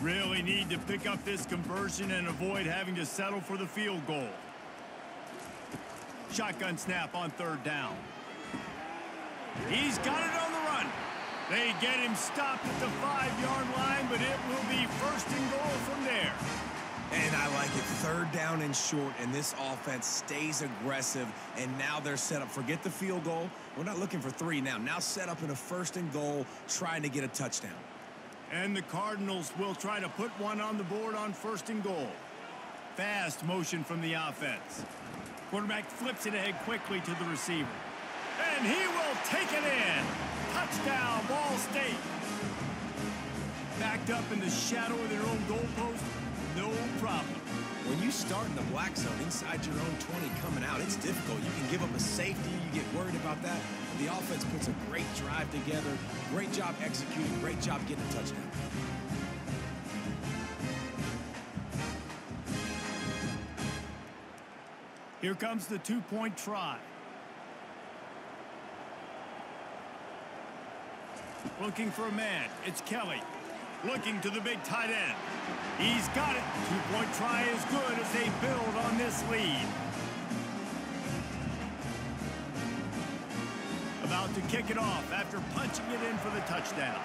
Really need to pick up this conversion and avoid having to settle for the field goal. Shotgun snap on third down. He's got it on the run. They get him stopped at the five-yard line, but it will be first and goal from there. And I like it. Third down and short, and this offense stays aggressive, and now they're set up. Forget the field goal. We're not looking for three now. Now set up in a first and goal, trying to get a touchdown. And the Cardinals will try to put one on the board on first and goal. Fast motion from the offense. Quarterback flips it ahead quickly to the receiver. And he will take it in. Touchdown, Ball State. Backed up in the shadow of their own goalpost, no problem. When you start in the black zone inside your own twenty coming out, it's difficult. You can give up a safety. You get worried about that. The offense puts a great drive together. Great job executing. Great job getting a touchdown. Here comes the two-point try. Looking for a man. It's Kelly. Looking to the big tight end. He's got it. Two-point try is good as they build on this lead. About to kick it off after punching it in for the touchdown.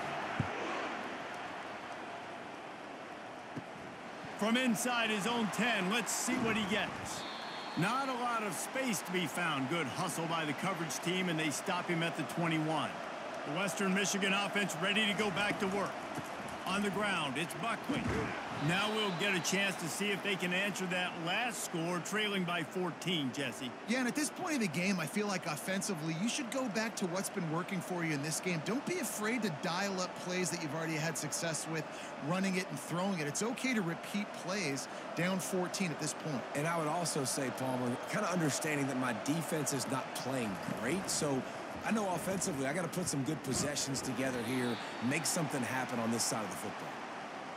From inside his own ten, let's see what he gets. Not a lot of space to be found. Good hustle by the coverage team, and they stop him at the twenty-one. The Western Michigan offense ready to go back to work. On the ground, it's Buckley. Now we'll get a chance to see if they can answer that last score, trailing by fourteen, Jesse. Yeah, and at this point of the game, I feel like offensively, you should go back to what's been working for you in this game. Don't be afraid to dial up plays that you've already had success with, running it and throwing it. It's okay to repeat plays down fourteen at this point. And I would also say, Palmer, kind of understanding that my defense is not playing great, so I know offensively, I got to put some good possessions together here, make something happen on this side of the football.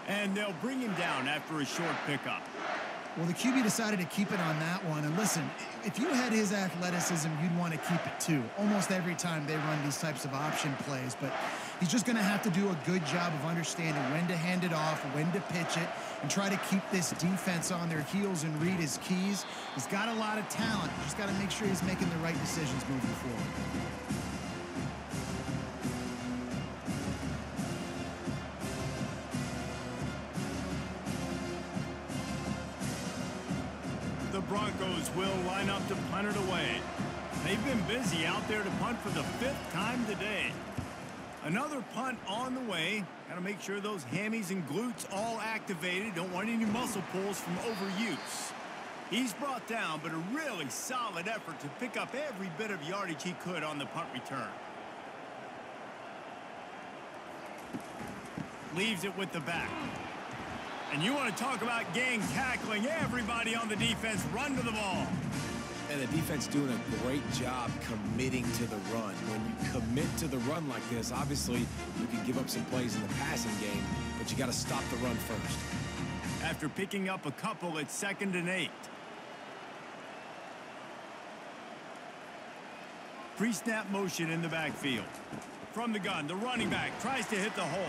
And they'll bring him down after a short pickup. Well, the Q B decided to keep it on that one. And listen, if you had his athleticism, you'd want to keep it too. Almost every time they run these types of option plays. But he's just going to have to do a good job of understanding when to hand it off, when to pitch it, and try to keep this defense on their heels and read his keys. He's got a lot of talent. He's just got to make sure he's making the right decisions moving forward. Broncos will line up to punt it away. They've been busy out there to punt for the fifth time today. Another punt on the way. Got to make sure those hammies and glutes all activated. Don't want any muscle pulls from overuse. He's brought down, but a really solid effort to pick up every bit of yardage he could on the punt return. Leaves it with the back. And you want to talk about gang tackling. Everybody on the defense run to the ball. And the defense doing a great job committing to the run. When you commit to the run like this, obviously you can give up some plays in the passing game, but you got to stop the run first. After picking up a couple, it's second and eight. Pre-snap motion in the backfield. From the gun, the running back tries to hit the hole.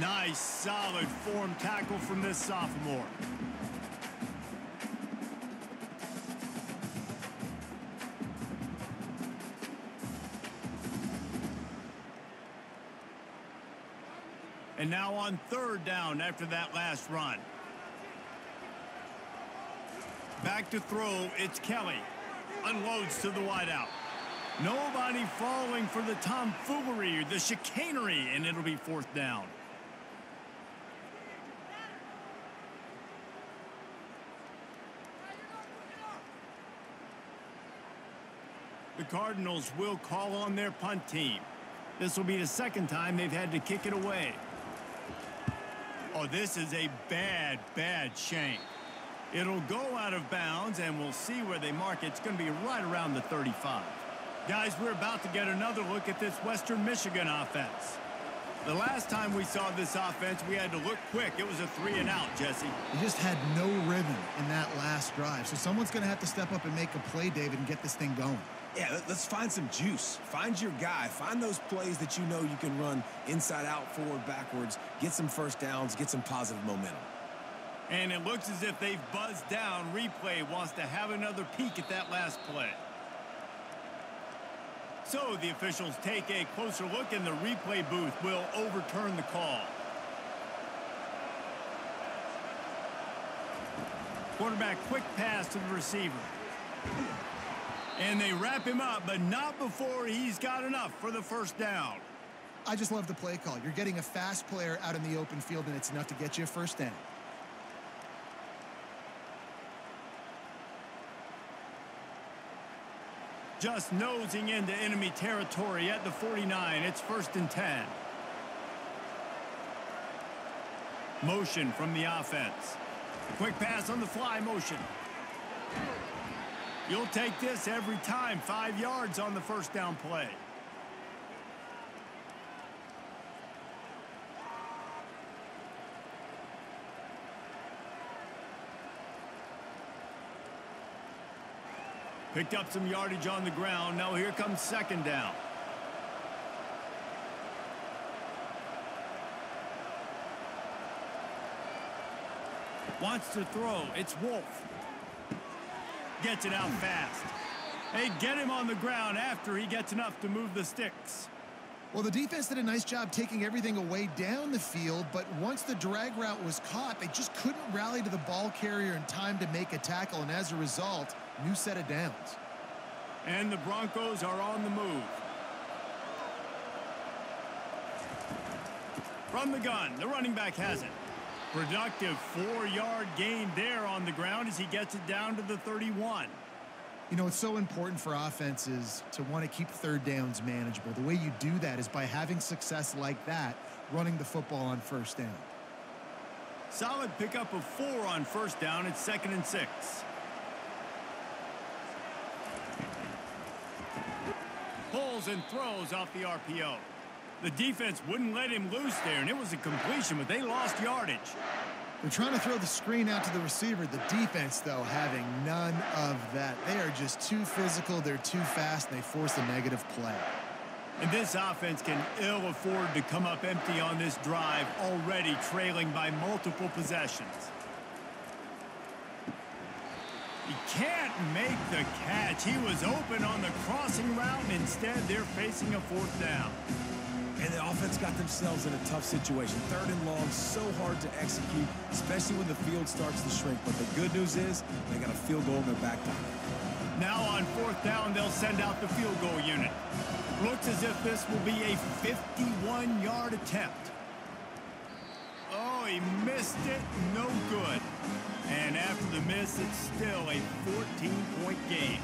Nice, solid form tackle from this sophomore. And now on third down after that last run. Back to throw, it's Kelly. Unloads to the wideout. Nobody falling for the tomfoolery or the chicanery, and it'll be fourth down. The Cardinals will call on their punt team. This will be the second time they've had to kick it away. Oh, this is a bad, bad shank. It'll go out of bounds, and we'll see where they mark it. It's going to be right around the thirty-five. Guys, we're about to get another look at this Western Michigan offense. The last time we saw this offense, we had to look quick. It was a three and out, Jesse. He just had no rhythm in that last drive. So someone's going to have to step up and make a play, David, and get this thing going. Yeah, let's find some juice. Find your guy. Find those plays that you know you can run inside out, forward, backwards. Get some first downs. Get some positive momentum. And it looks as if they've buzzed down. Replay wants to have another peek at that last play. So the officials take a closer look, and the replay booth will overturn the call. Quarterback quick pass to the receiver. And they wrap him up, but not before he's got enough for the first down. I just love the play call. You're getting a fast player out in the open field, and it's enough to get you a first down. Just nosing into enemy territory at the forty-nine. It's first and ten. Motion from the offense. Quick pass on the fly motion. You'll take this every time. Five yards on the first down play. Picked up some yardage on the ground. Now here comes second down. Wants to throw. It's Wolf. Gets it out fast. They get him on the ground after he gets enough to move the sticks. Well, the defense did a nice job taking everything away down the field, but once the drag route was caught, they just couldn't rally to the ball carrier in time to make a tackle, and as a result, new set of downs. And the Broncos are on the move. From the gun, the running back has it. Productive four-yard gain there on the ground as he gets it down to the thirty-one. You know, it's so important for offenses to want to keep third downs manageable. The way you do that is by having success like that, running the football on first down. Solid pickup of four on first down. It's second and six. Pulls and throws off the R P O. The defense wouldn't let him loose there, and it was a completion, but they lost yardage. They're trying to throw the screen out to the receiver. The defense, though, having none of that. They are just too physical. They're too fast, and they force a negative play. And this offense can ill afford to come up empty on this drive, already trailing by multiple possessions. He can't make the catch. He was open on the crossing route, and instead they're facing a fourth down. And the offense got themselves in a tough situation. Third and long, so hard to execute, especially when the field starts to shrink. But the good news is they got a field goal in their back pocket. Now on fourth down, they'll send out the field goal unit. Looks as if this will be a fifty-one-yard attempt. Oh, he missed it. No good. And after the miss, it's still a fourteen-point game.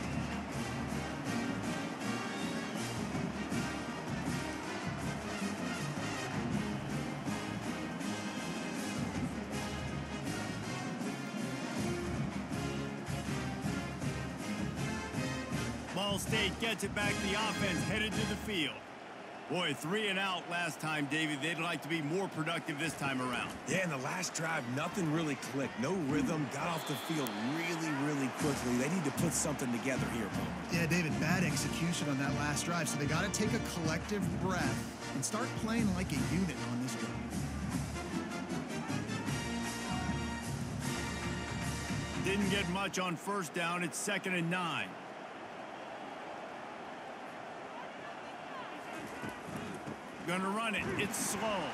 Ball State gets it back. The offense headed to the field. Boy, three and out last time, David. They'd like to be more productive this time around. Yeah, in the last drive, nothing really clicked. No rhythm. Got off the field really, really quickly. They need to put something together here, Palmer. Yeah, David, bad execution on that last drive. So they got to take a collective breath and start playing like a unit on this drive. Didn't get much on first down. It's second and nine. Gonna run it. It's Sloan.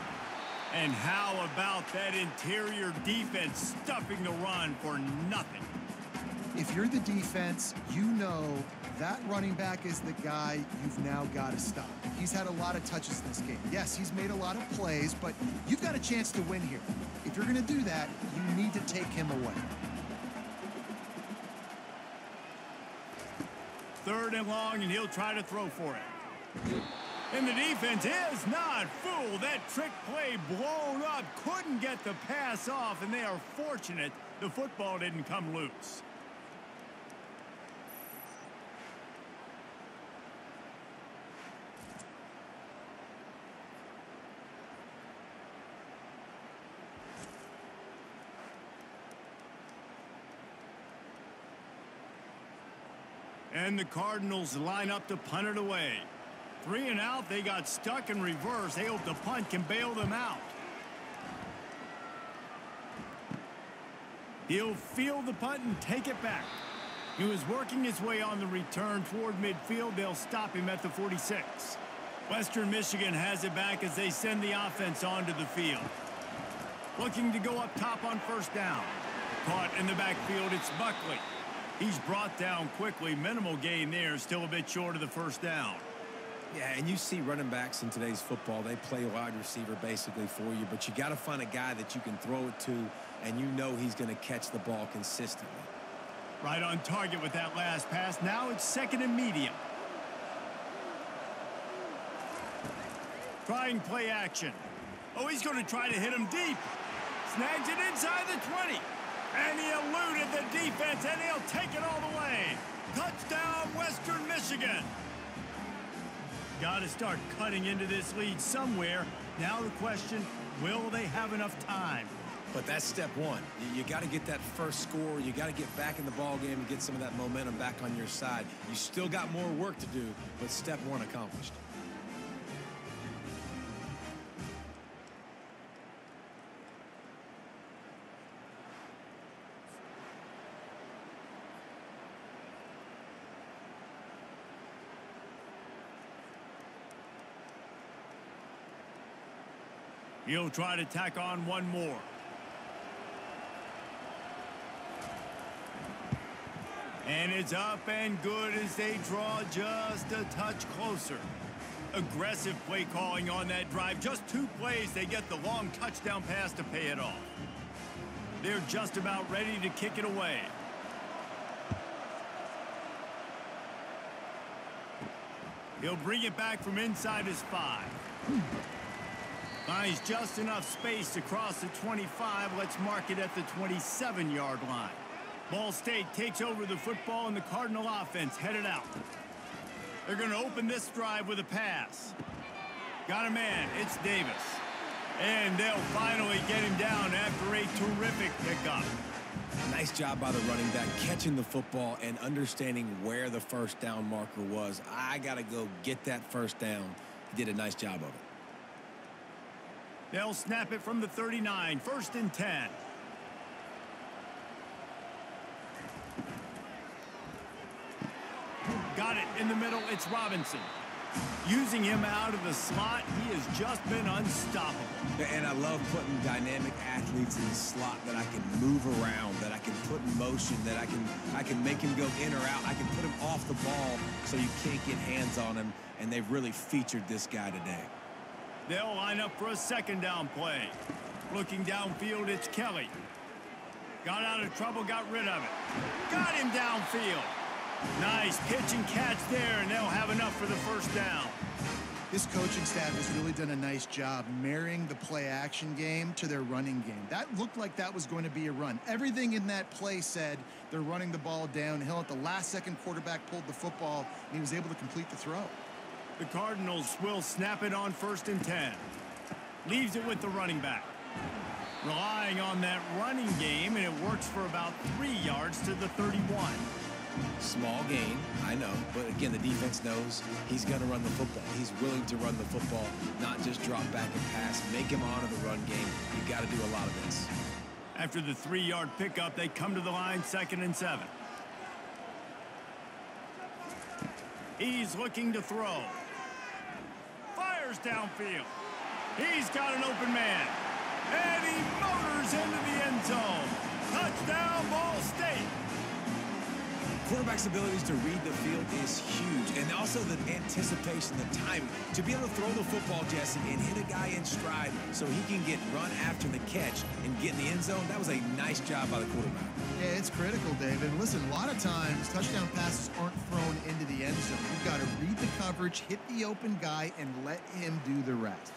And how about that interior defense stuffing the run for nothing? If you're the defense, you know that running back is the guy you've now got to stop. He's had a lot of touches in this game. Yes, he's made a lot of plays, but you've got a chance to win here. If you're gonna do that, you need to take him away. Third and long, and he'll try to throw for it. And the defense is not fooled. That trick play blown up. Couldn't get the pass off, and they are fortunate the football didn't come loose. And the Cardinals line up to punt it away. Three and out, they got stuck in reverse. They hope the punt can bail them out. He'll field the punt and take it back. He was working his way on the return toward midfield. They'll stop him at the forty-six. Western Michigan has it back as they send the offense onto the field. Looking to go up top on first down. Caught in the backfield, it's Buckley. He's brought down quickly. Minimal gain there, still a bit short of the first down. Yeah, and you see running backs in today's football. They play wide receiver basically for you, but you got to find a guy that you can throw it to, and you know he's going to catch the ball consistently. Right on target with that last pass. Now it's second and medium. Trying play action. Oh, he's going to try to hit him deep. Snags it inside the twenty. And he eluded the defense, and he'll take it all the way. Touchdown, Western Michigan. Got to start cutting into this lead somewhere. Now the question, will they have enough time? But that's step one. You, you got to get that first score. You got to get back in the ball game and get some of that momentum back on your side. You still got more work to do, but step one accomplished. He'll try to tack on one more. And it's up and good as they draw just a touch closer. Aggressive play calling on that drive. Just two plays. They get the long touchdown pass to pay it off. They're just about ready to kick it away. He'll bring it back from inside his five. Finds just enough space to cross the twenty-five. Let's mark it at the twenty-seven-yard line. Ball State takes over the football, and the Cardinal offense headed out. They're going to open this drive with a pass. Got a man. It's Davis. And they'll finally get him down after a terrific pickup. Nice job by the running back catching the football and understanding where the first down marker was. I got to go get that first down. He did a nice job of it. They'll snap it from the thirty-nine, first and ten. Got it in the middle. It's Robinson. Using him out of the slot, he has just been unstoppable. And I love putting dynamic athletes in the slot that I can move around, that I can put in motion, that I can I can make him go in or out. I can put him off the ball so you can't get hands on him, and they've really featured this guy today. They'll line up for a second down play. Looking downfield, it's Kelly. Got out of trouble, got rid of it. Got him downfield. Nice pitch and catch there, and they'll have enough for the first down. This coaching staff has really done a nice job marrying the play-action game to their running game. That looked like that was going to be a run. Everything in that play said they're running the ball downhill. At the last second, quarterback pulled the football, and he was able to complete the throw. The Cardinals will snap it on first and ten. Leaves it with the running back. Relying on that running game, and it works for about three yards to the thirty-one. Small gain, I know, but again, the defense knows he's going to run the football. He's willing to run the football, not just drop back and pass. Make him honor the run game. You've got to do a lot of this. After the three-yard pickup, they come to the line second and seven. He's looking to throw. Fires downfield. He's got an open man. And he motors into the end zone. Touchdown, Ball State. Quarterback's abilities to read the field is huge, and also the anticipation, the timing, to be able to throw the football, Jesse, and hit a guy in stride so he can get run after the catch and get in the end zone. That was a nice job by the quarterback. Yeah, it's critical, David. Listen, a lot of times touchdown passes aren't thrown into the end zone. You've got to read the coverage, hit the open guy, and let him do the rest.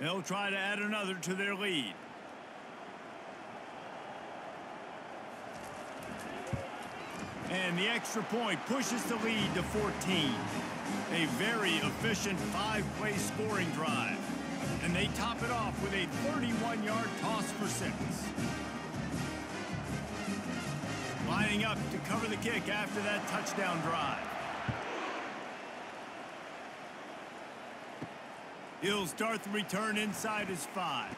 They'll try to add another to their lead. And the extra point pushes the lead to fourteen. A very efficient five-play scoring drive. And they top it off with a thirty-one-yard toss for six. Lining up to cover the kick after that touchdown drive. He'll start the return inside his five.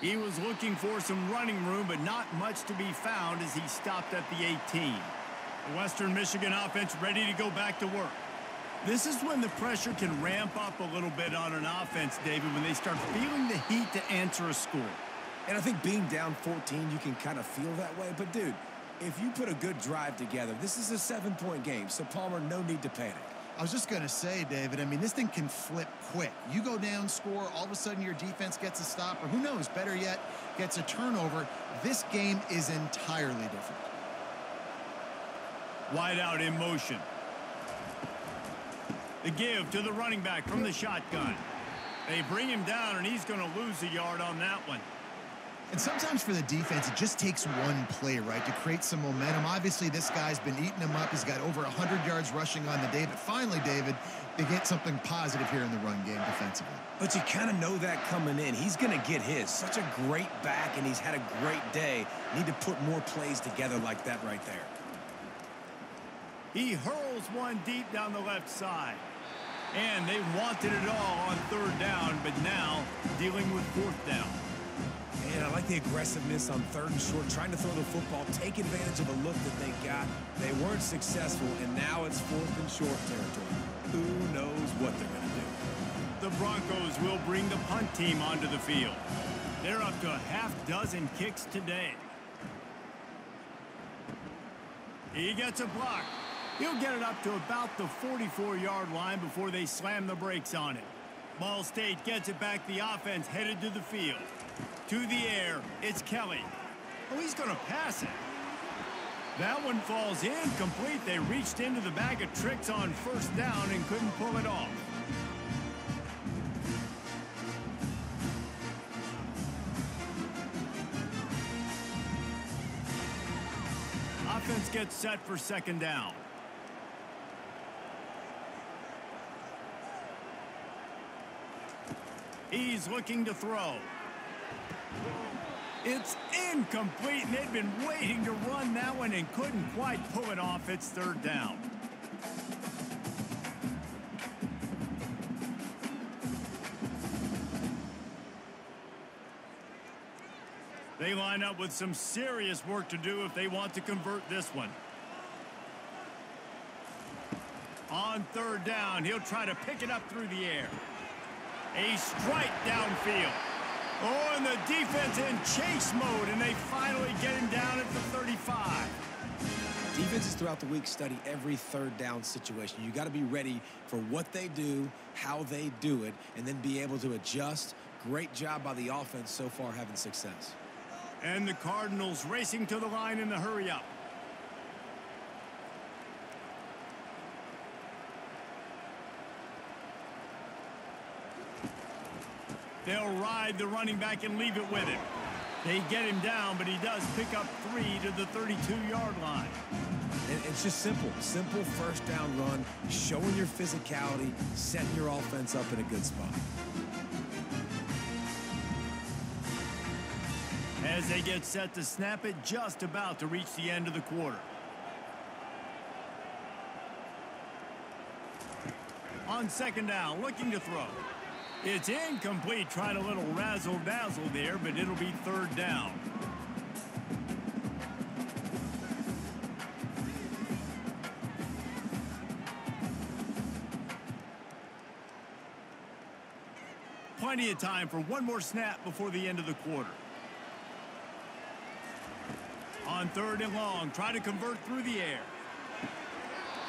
He was looking for some running room, but not much to be found as he stopped at the eighteen. The Western Michigan offense ready to go back to work. This is when the pressure can ramp up a little bit on an offense, David, when they start feeling the heat to answer a score. And I think being down fourteen, you can kind of feel that way. But, dude, if you put a good drive together, this is a seven-point game, so Palmer, no need to panic. I was just going to say, David, I mean, this thing can flip quick. You go down, score, all of a sudden your defense gets a stop, or who knows, better yet, gets a turnover. This game is entirely different. Wide out in motion. The give to the running back from the shotgun. They bring him down, and he's going to lose a yard on that one. And sometimes for the defense, it just takes one play, right, to create some momentum. Obviously, this guy's been eating him up. He's got over one hundred yards rushing on the day. But finally, David, they get something positive here in the run game defensively. But you kind of know that coming in. He's going to get his. Such a great back, and he's had a great day. Need to put more plays together like that right there. He hurls one deep down the left side. And they wanted it all on third down, but now dealing with fourth down. And I like the aggressiveness on third and short, trying to throw the football, take advantage of a look that they got. They weren't successful, and now it's fourth and short territory. Who knows what they're going to do? The Broncos will bring the punt team onto the field. They're up to a half dozen kicks today. He gets a block. He'll get it up to about the forty-four yard line before they slam the brakes on it. Ball State gets it back. The offense headed to the field. To the air, it's Kelly. Oh, he's going to pass it. That one falls incomplete. They reached into the bag of tricks on first down and couldn't pull it off. Offense gets set for second down. He's looking to throw. It's incomplete, and they've been waiting to run that one and couldn't quite pull it off. It's third down. They line up with some serious work to do if they want to convert this one. On third down, he'll try to pick it up through the air. A strike downfield. Oh, and the defense in chase mode, and they finally get him down at the thirty-five. Defenses throughout the week study every third down situation. You got to be ready for what they do, how they do it, and then be able to adjust. Great job by the offense so far having success. And the Cardinals racing to the line in the hurry up. They'll ride the running back and leave it with him. They get him down, but he does pick up three to the thirty-two yard line. It's just simple. Simple first down run, showing your physicality, setting your offense up in a good spot. As they get set to snap it, just about to reach the end of the quarter. On second down, looking to throw. It's incomplete. Tried a little razzle-dazzle there, but it'll be third down. Plenty of time for one more snap before the end of the quarter. On third and long, try to convert through the air.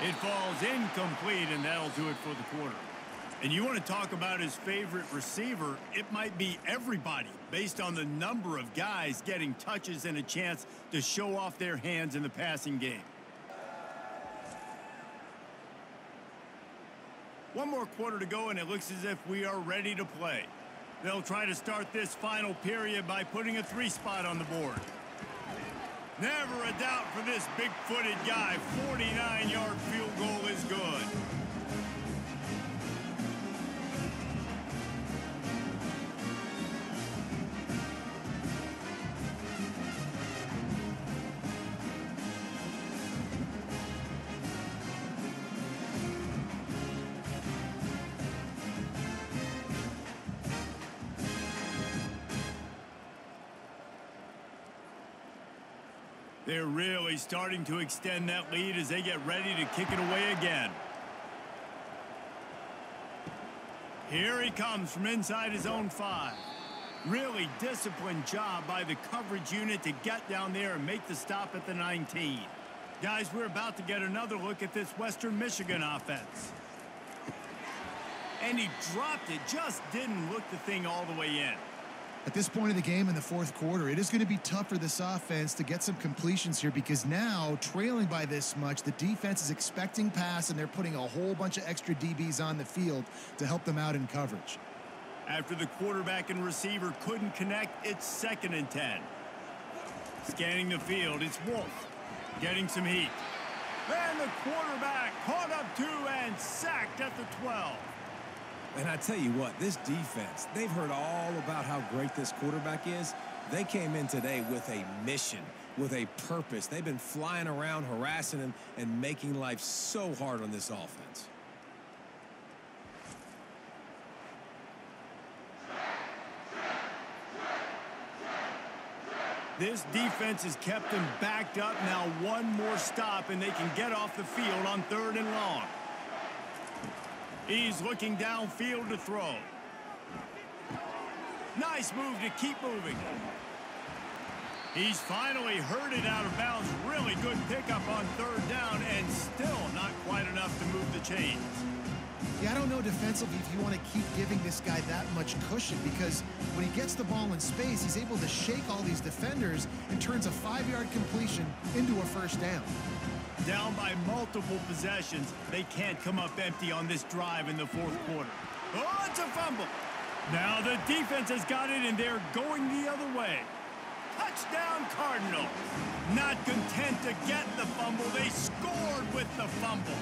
It falls incomplete, and that'll do it for the quarter. And you want to talk about his favorite receiver, it might be everybody, based on the number of guys getting touches and a chance to show off their hands in the passing game. One more quarter to go, and it looks as if we are ready to play. They'll try to start this final period by putting a three spot on the board. Never a doubt for this big-footed guy. forty-nine yard field goal is good. They're really starting to extend that lead as they get ready to kick it away again. Here he comes from inside his own five. Really disciplined job by the coverage unit to get down there and make the stop at the nineteen. Guys, we're about to get another look at this Western Michigan offense. And he dropped it, just didn't look the thing all the way in. At this point of the game in the fourth quarter, it is going to be tough for this offense to get some completions here because now, trailing by this much, the defense is expecting pass, and they're putting a whole bunch of extra D Bs on the field to help them out in coverage. After the quarterback and receiver couldn't connect, it's second and ten. Scanning the field, it's Wolf getting some heat. And the quarterback caught up to and sacked at the twelve. And I tell you what, this defense, they've heard all about how great this quarterback is. They came in today with a mission, with a purpose. They've been flying around, harassing him, and making life so hard on this offense. This defense has kept them backed up. Now one more stop, and they can get off the field on third and long. He's looking downfield to throw. Nice move to keep moving. He's finally herded out of bounds. Really good pickup on third down and still not to move the chains. Yeah, I don't know defensively if you want to keep giving this guy that much cushion, because when he gets the ball in space, he's able to shake all these defenders and turns a five-yard completion into a first down. Down by multiple possessions, they can't come up empty on this drive in the fourth quarter. Oh, it's a fumble. Now the defense has got it, and they're going the other way. Touchdown, Cardinals. Not content to get the fumble, they scored with the fumble.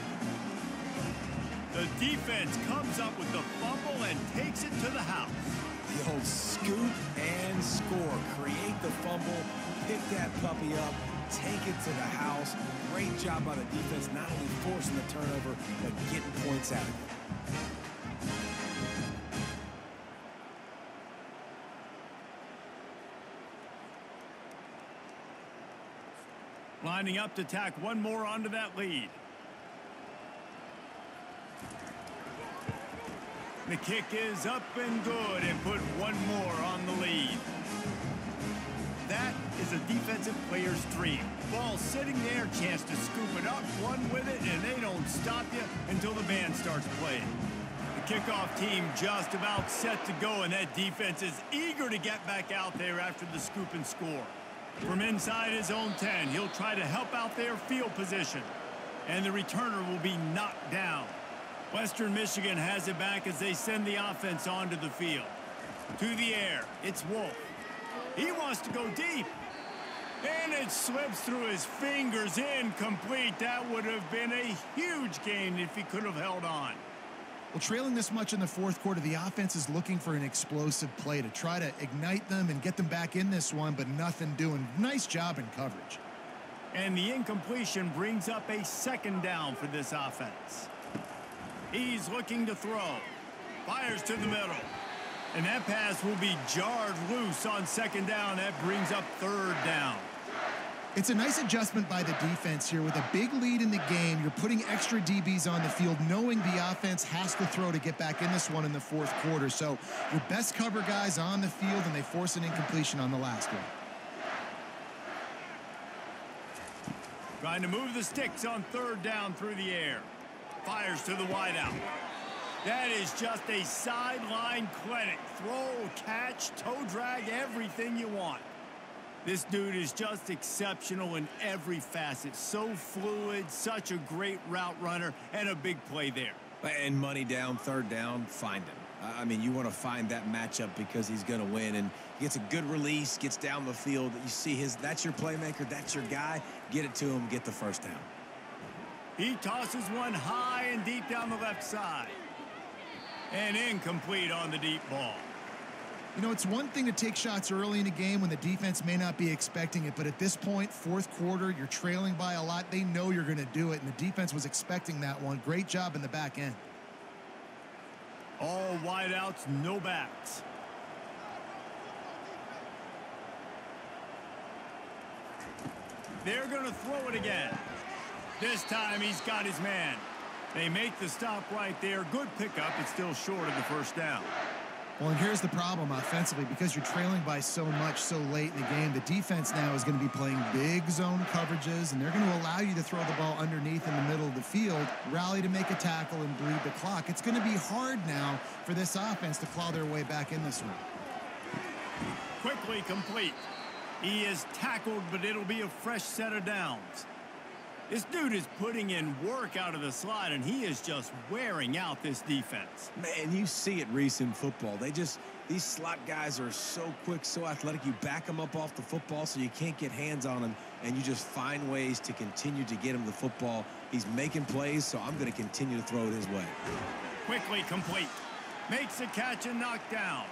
The defense comes up with the fumble and takes it to the house. The old scoop and score. Create the fumble, pick that puppy up, take it to the house. Great job by the defense, not only forcing the turnover, but getting points out of it. Lining up to tack one more onto that lead. The kick is up and good, and put one more on the lead. That is a defensive player's dream. Ball sitting there, chance to scoop it up, one with it, and they don't stop you until the band starts playing. The kickoff team just about set to go, and that defense is eager to get back out there after the scoop and score. From inside his own ten, he'll try to help out their field position, and the returner will be knocked down. Western Michigan has it back as they send the offense onto the field. To the air, it's Wolf. He wants to go deep, and it slips through his fingers, incomplete. That would have been a huge gain if he could have held on. Well, trailing this much in the fourth quarter, the offense is looking for an explosive play to try to ignite them and get them back in this one, but nothing doing. Nice job in coverage. And the incompletion brings up a second down for this offense. He's looking to throw. Fires to the middle. And that pass will be jarred loose on second down. That brings up third down. It's a nice adjustment by the defense here. With a big lead in the game, you're putting extra D Bs on the field, knowing the offense has to throw to get back in this one in the fourth quarter. So your best cover guys on the field, and they force an incompletion on the last one. Trying to move the sticks on third down through the air. Fires to the wideout. That is just a sideline clinic. Throw, catch, toe drag, everything you want. This dude is just exceptional in every facet. So fluid, such a great route runner, and a big play there. And money down, third down, find him. I mean, you want to find that matchup because he's going to win. And gets a good release, gets down the field. You see his, that's your playmaker, that's your guy. Get it to him, get the first down. He tosses one high and deep down the left side. And incomplete on the deep ball. You know, it's one thing to take shots early in a game when the defense may not be expecting it, but at this point, fourth quarter, you're trailing by a lot. They know you're going to do it, and the defense was expecting that one. Great job in the back end. All wideouts, no backs. They're going to throw it again. This time, he's got his man. They make the stop right there. Good pickup. It's still short of the first down. Well, and here's the problem offensively, because you're trailing by so much so late in the game. The defense now is going to be playing big zone coverages, and they're going to allow you to throw the ball underneath in the middle of the field, rally to make a tackle, and bleed the clock. It's going to be hard now for this offense to claw their way back in this one. Quickly complete. He is tackled, but it'll be a fresh set of downs. This dude is putting in work out of the slot, and he is just wearing out this defense. Man, you see it, Reese, in football. They just, these slot guys are so quick, so athletic. You back them up off the football so you can't get hands on them, and you just find ways to continue to get him the football. He's making plays, so I'm going to continue to throw it his way. Quickly complete. Makes the catch and knocked down.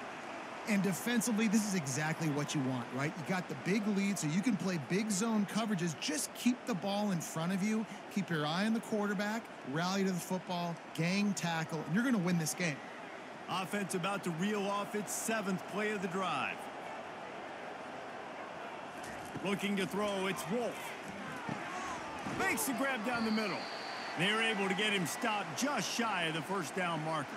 And defensively, this is exactly what you want, right? You got the big lead, so you can play big zone coverages. Just keep the ball in front of you. Keep your eye on the quarterback. Rally to the football. Gang tackle. And you're going to win this game. Offense about to reel off its seventh play of the drive. Looking to throw, it's Wolf. Makes the grab down the middle. They're able to get him stopped just shy of the first down marker.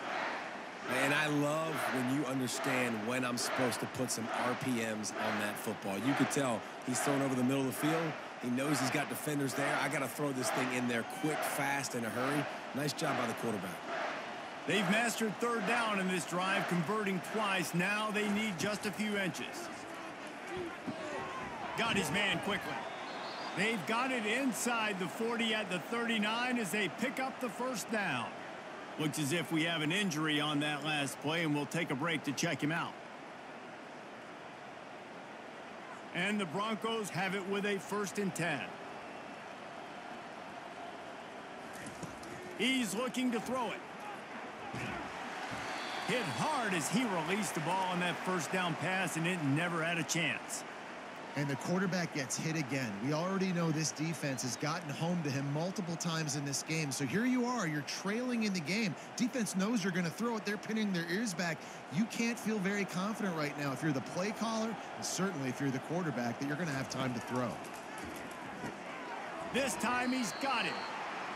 And I love when you understand when I'm supposed to put some R P Ms on that football. You could tell he's thrown over the middle of the field. He knows he's got defenders there. I got to throw this thing in there quick, fast, in a hurry. Nice job by the quarterback. They've mastered third down in this drive, converting twice. Now they need just a few inches. Got his man quickly. They've got it inside the forty at the thirty-nine as they pick up the first down. Looks as if we have an injury on that last play, and we'll take a break to check him out. And the Broncos have it with a first and ten. He's looking to throw it. Hit hard as he released the ball on that first down pass, and it never had a chance. And the quarterback gets hit again. We already know this defense has gotten home to him multiple times in this game. So here you are, you're trailing in the game. Defense knows you're going to throw it. They're pinning their ears back. You can't feel very confident right now if you're the play caller, and certainly if you're the quarterback, that you're going to have time to throw. This time he's got it.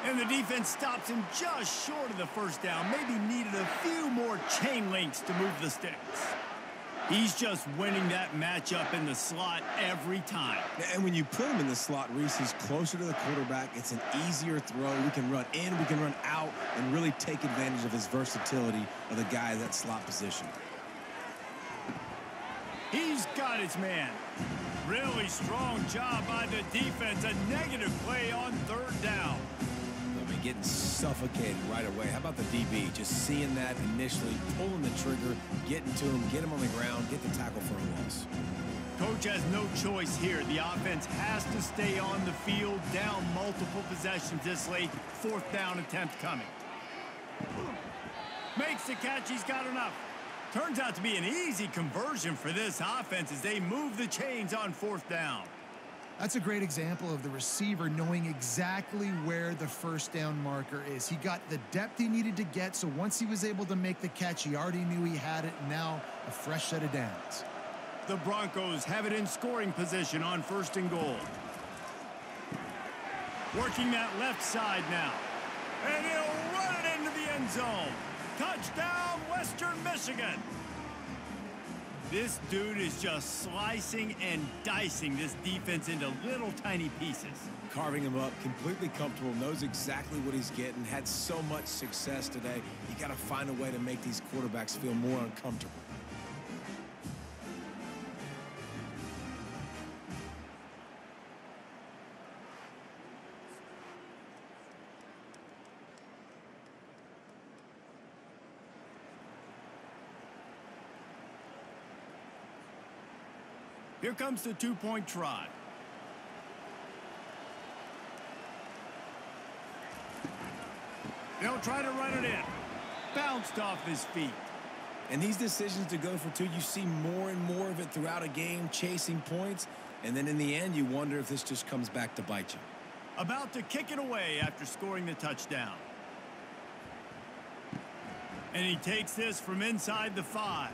And the defense stops him just short of the first down. Maybe needed a few more chain links to move the sticks. He's just winning that matchup in the slot every time. And when you put him in the slot, Reese, he's closer to the quarterback. It's an easier throw. We can run in, we can run out, and really take advantage of his versatility of the guy in that slot position. He's got his man. Really strong job by the defense. A negative play on third down. Getting suffocated right away. How about the D B? Just seeing that initially, pulling the trigger, getting to him, get him on the ground, get the tackle for a loss. Coach has no choice here. The offense has to stay on the field, down multiple possessions this late. Fourth down attempt coming. Makes the catch, he's got enough. Turns out to be an easy conversion for this offense as they move the chains on fourth down. That's a great example of the receiver knowing exactly where the first down marker is. He got the depth he needed to get, so once he was able to make the catch, he already knew he had it. Now, a fresh set of downs. The Broncos have it in scoring position on first and goal. Working that left side now. And he'll run it into the end zone. Touchdown, Western Michigan. This dude is just slicing and dicing this defense into little tiny pieces. Carving him up, completely comfortable, knows exactly what he's getting, had so much success today. You got to find a way to make these quarterbacks feel more uncomfortable. Here comes the two-point try. They'll try to run it in. Bounced off his feet. And these decisions to go for two, you see more and more of it throughout a game, chasing points. And then in the end, you wonder if this just comes back to bite you. About to kick it away after scoring the touchdown. And he takes this from inside the five.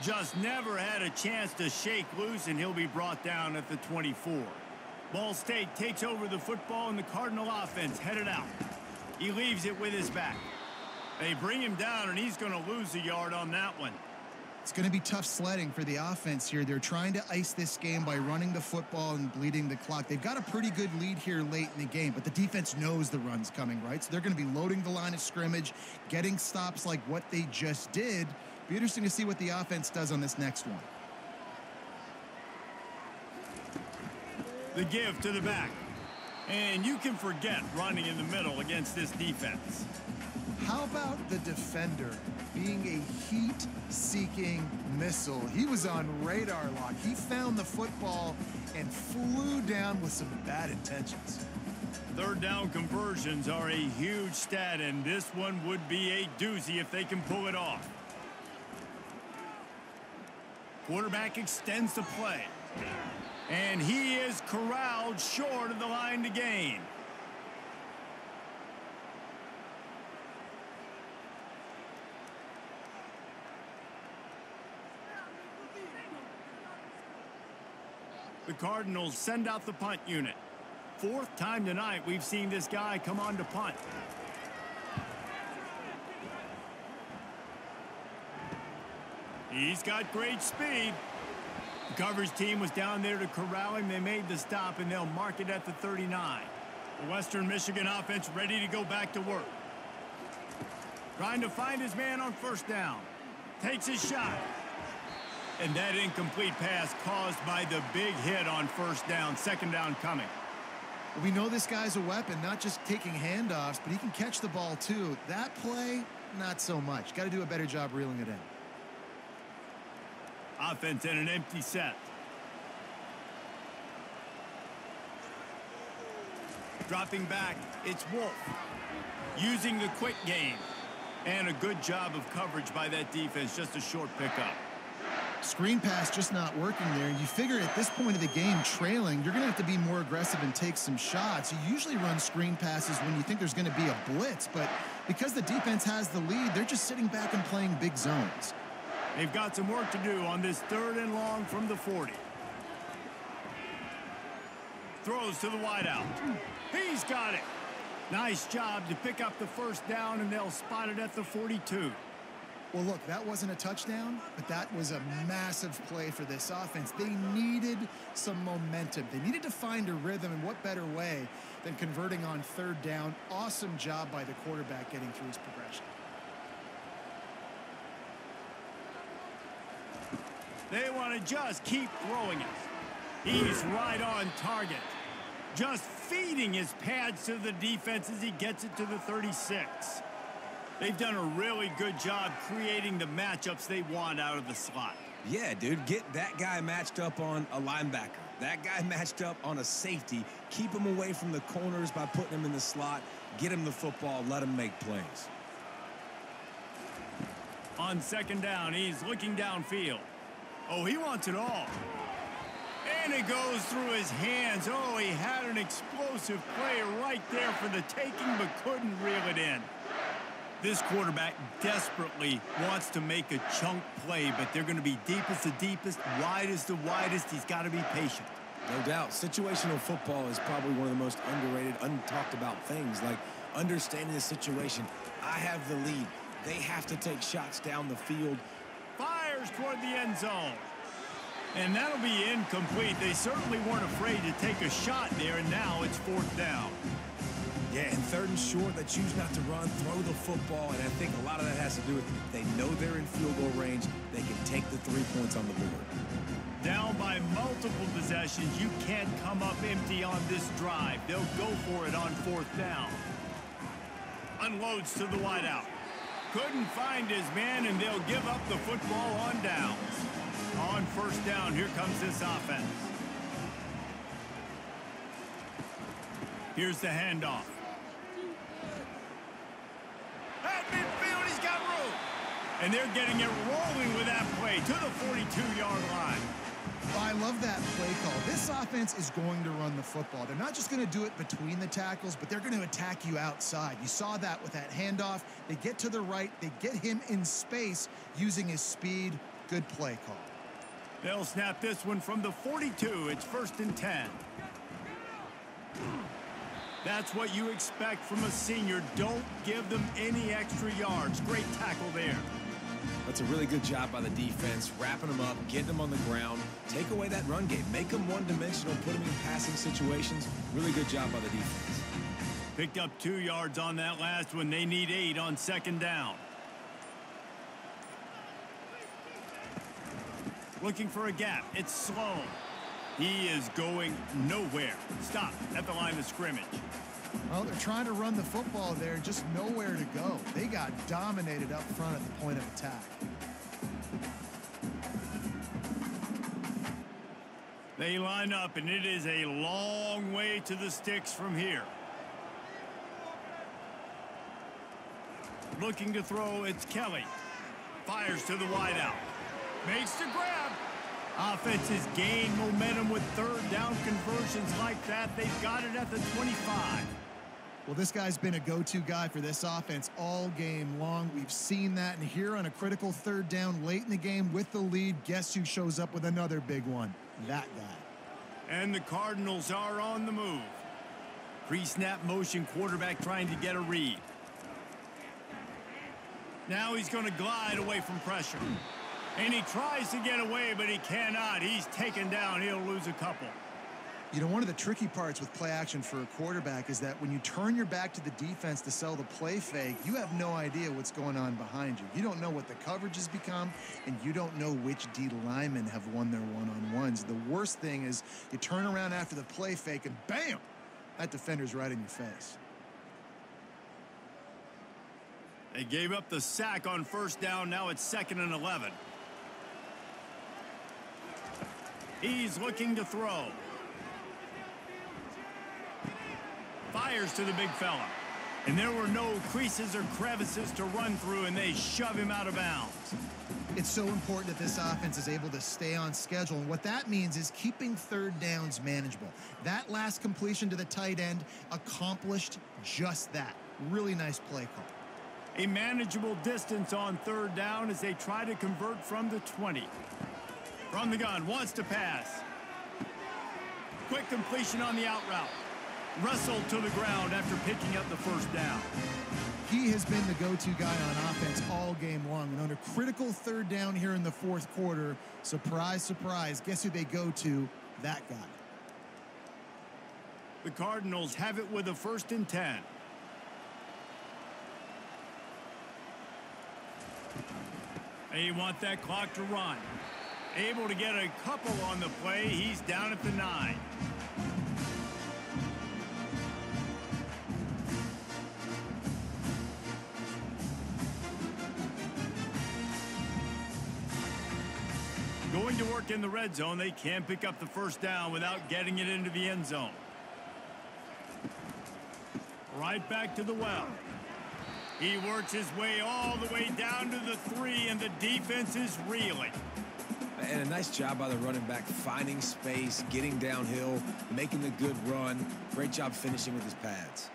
Just never had a chance to shake loose, and he'll be brought down at the twenty-four. Ball State takes over the football, and the Cardinal offense headed out. He leaves it with his back. They bring him down, and he's going to lose a yard on that one. It's going to be tough sledding for the offense here. They're trying to ice this game by running the football and bleeding the clock. They've got a pretty good lead here late in the game, but the defense knows the run's coming, right? So they're going to be loading the line of scrimmage, getting stops like what they just did. Be interesting to see what the offense does on this next one. The give to the back. And you can forget running in the middle against this defense. How about the defender being a heat-seeking missile? He was on radar lock. He found the football and flew down with some bad intentions. Third down conversions are a huge stat, and this one would be a doozy if they can pull it off. Quarterback extends the play. And he is corralled short of the line to gain. The Cardinals send out the punt unit. Fourth time tonight we've seen this guy come on to punt. He's got great speed. Coverage team was down there to corral him. They made the stop, and they'll mark it at the thirty-nine. The Western Michigan offense ready to go back to work. Trying to find his man on first down. Takes his shot. And that incomplete pass caused by the big hit on first down. Second down coming. We know this guy's a weapon, not just taking handoffs, but he can catch the ball too. That play, not so much. Got to do a better job reeling it in. Offense in an empty set. Dropping back, it's Wolf. Using the quick game. And a good job of coverage by that defense. Just a short pickup. Screen pass just not working there. You figure at this point of the game, trailing, you're going to have to be more aggressive and take some shots. You usually run screen passes when you think there's going to be a blitz, but because the defense has the lead, they're just sitting back and playing big zones. They've got some work to do on this third and long from the forty. Throws to the wideout. He's got it. Nice job to pick up the first down, and they'll spot it at the forty-two. Well, look, that wasn't a touchdown, but that was a massive play for this offense. They needed some momentum. They needed to find a rhythm, and what better way than converting on third down. Awesome job by the quarterback getting through his progression. They want to just keep throwing it. He's right on target. Just feeding his pads to the defense as he gets it to the thirty-six. They've done a really good job creating the matchups they want out of the slot. Yeah, dude, get that guy matched up on a linebacker. That guy matched up on a safety. Keep him away from the corners by putting him in the slot. Get him the football. Let him make plays. On second down, he's looking downfield. Oh, he wants it all. And it goes through his hands. Oh, he had an explosive play right there for the taking, but couldn't reel it in. This quarterback desperately wants to make a chunk play, but they're going to be deep as the deepest, wide as the widest. He's got to be patient. No doubt. Situational football is probably one of the most underrated, untalked about things, like understanding the situation. I have the lead. They have to take shots down the field. Fires toward the end zone. And that'll be incomplete. They certainly weren't afraid to take a shot there, and now it's fourth down. Yeah, and third and short, they choose not to run, throw the football, and I think a lot of that has to do with they know they're in field goal range. They can take the three points on the board. Down by multiple possessions, you can't come up empty on this drive. They'll go for it on fourth down. Unloads to the wideout. Couldn't find his man, and they'll give up the football on downs. On first down, here comes this offense. Here's the handoff. Midfield, he's got room. And they're getting it rolling with that play to the forty-two-yard line. Oh, I love that play call. This offense is going to run the football. They're not just going to do it between the tackles, but they're going to attack you outside. You saw that with that handoff. They get to the right. They get him in space using his speed. Good play call. They'll snap this one from the forty-two. It's first and ten. That's what you expect from a senior. Don't give them any extra yards. Great tackle there. That's a really good job by the defense, wrapping them up, getting them on the ground, take away that run game, make them one-dimensional, put them in passing situations. Really good job by the defense. Picked up two yards on that last one. They need eight on second down. Looking for a gap. It's Sloan. He is going nowhere. Stop at the line of scrimmage. Well, they're trying to run the football there, just nowhere to go. They got dominated up front at the point of attack. They line up, and it is a long way to the sticks from here. Looking to throw, it's Kelly. Fires to the wideout. Makes the grab. Offense has gained momentum with third down conversions like that. They've got it at the twenty-five. Well, this guy's been a go-to guy for this offense all game long. We've seen that. And here on a critical third down late in the game with the lead, guess who shows up with another big one? That guy. And the Cardinals are on the move. Pre-snap motion, quarterback trying to get a read. Now he's going to glide away from pressure. And he tries to get away, but he cannot. He's taken down. He'll lose a couple. You know, one of the tricky parts with play action for a quarterback is that when you turn your back to the defense to sell the play fake, you have no idea what's going on behind you. You don't know what the coverage has become, and you don't know which D linemen have won their one-on-ones. The worst thing is you turn around after the play fake, and bam, that defender's right in your face. They gave up the sack on first down. Now it's second and eleven. He's looking to throw. Fires to the big fella. And there were no creases or crevices to run through, and they shove him out of bounds. It's so important that this offense is able to stay on schedule. And what that means is keeping third downs manageable. That last completion to the tight end accomplished just that. Really nice play call. A manageable distance on third down as they try to convert from the twenty. From the gun, wants to pass. Quick completion on the out route. Wrestled to the ground after picking up the first down. He has been the go-to guy on offense all game long. And on a critical third down here in the fourth quarter, surprise, surprise, guess who they go to? That guy. The Cardinals have it with a first and ten. They want that clock to run. Able to get a couple on the play. He's down at the nine. Going to work in the red zone. They can't pick up the first down without getting it into the end zone. Right back to the well. He works his way all the way down to the three, and the defense is reeling. And a nice job by the running back, finding space, getting downhill, making the good run. Great job finishing with his pads.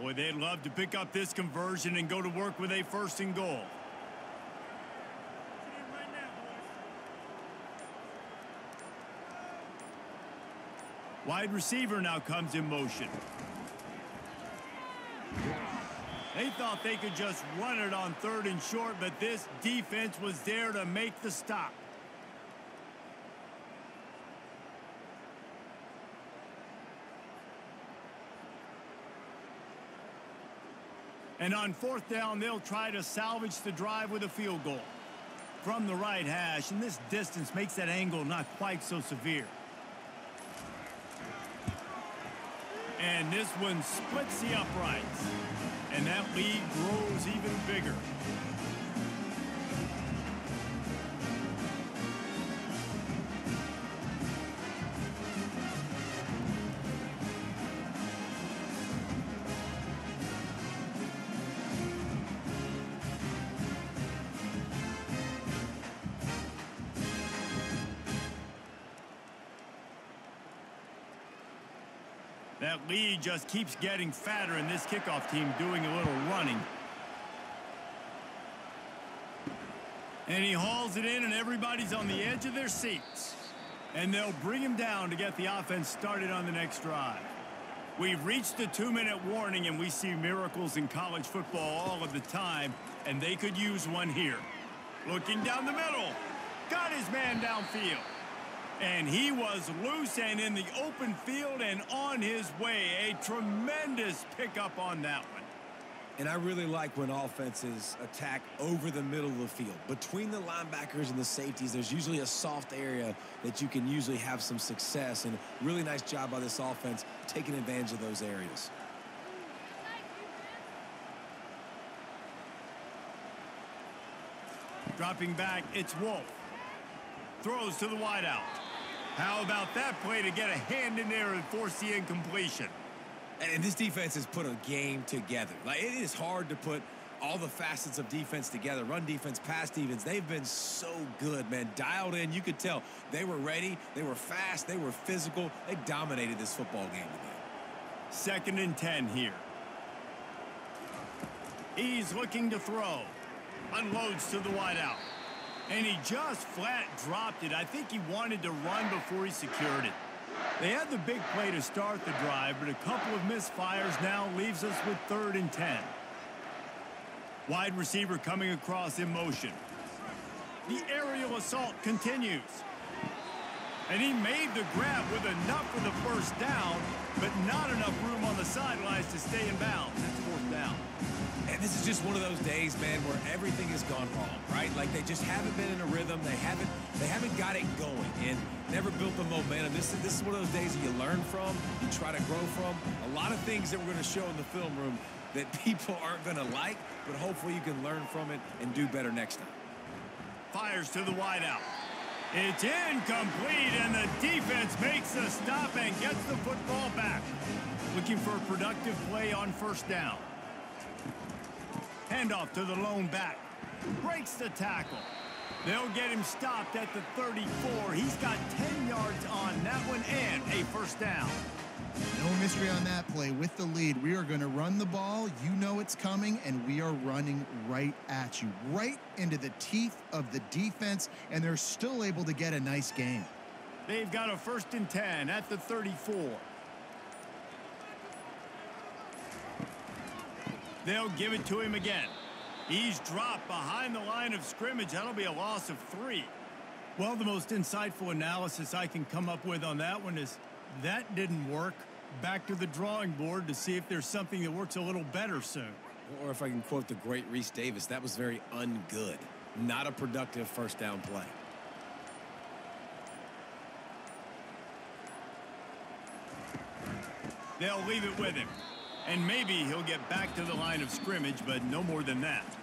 Boy, they'd love to pick up this conversion and go to work with a first and goal. Wide receiver now comes in motion. They thought they could just run it on third and short, but this defense was there to make the stop. And on fourth down, they'll try to salvage the drive with a field goal. From the right hash, and this distance makes that angle not quite so severe. And this one splits the uprights. And that lead grows even bigger. That lead just keeps getting fatter, and this kickoff team doing a little running. And he hauls it in, and everybody's on the edge of their seats. And they'll bring him down to get the offense started on the next drive. We've reached the two-minute warning, and we see miracles in college football all of the time, and they could use one here. Looking down the middle. Got his man downfield. And he was loose and in the open field and on his way. A tremendous pickup on that one. And I really like when offenses attack over the middle of the field. Between the linebackers and the safeties, there's usually a soft area that you can usually have some success. And really nice job by this offense taking advantage of those areas. Dropping back, it's Wolf. Throws to the wideout. How about that play to get a hand in there and force the incompletion? And this defense has put a game together. Like, it is hard to put all the facets of defense together. Run defense, pass defense. They've been so good, man. Dialed in. You could tell they were ready. They were fast. They were physical. They dominated this football game today. Second and ten here. He's looking to throw. Unloads to the wideout. And he just flat dropped it. I think he wanted to run before he secured it. They had the big play to start the drive, but a couple of misfires now leaves us with third and ten. Wide receiver coming across in motion. The aerial assault continues. And he made the grab with enough for the first down, but not enough room on the sidelines to stay in bounds. That's fourth down. And this is just one of those days, man, where everything has gone wrong, right? Like, they just haven't been in a rhythm. They haven't they haven't got it going and never built the momentum. This is, this is one of those days that you learn from, you try to grow from. A lot of things that we're going to show in the film room that people aren't going to like, but hopefully you can learn from it and do better next time. Fires to the wideout. It's incomplete, and the defense makes the stop and gets the football back. Looking for a productive play on first down. Handoff to the lone back. Breaks the tackle. They'll get him stopped at the thirty-four. He's got ten yards on that one and a first down. No mystery on that play. With the lead, we are going to run the ball. You know it's coming, and we are running right at you, right into the teeth of the defense, and they're still able to get a nice gain. They've got a first and ten at the thirty-four. They'll give it to him again. He's dropped behind the line of scrimmage. That'll be a loss of three. Well, the most insightful analysis I can come up with on that one is that didn't work. Back to the drawing board to see if there's something that works a little better soon. Or if I can quote the great Reese Davis, that was very ungood. Not a productive first down play. They'll leave it with him. And maybe he'll get back to the line of scrimmage, but no more than that.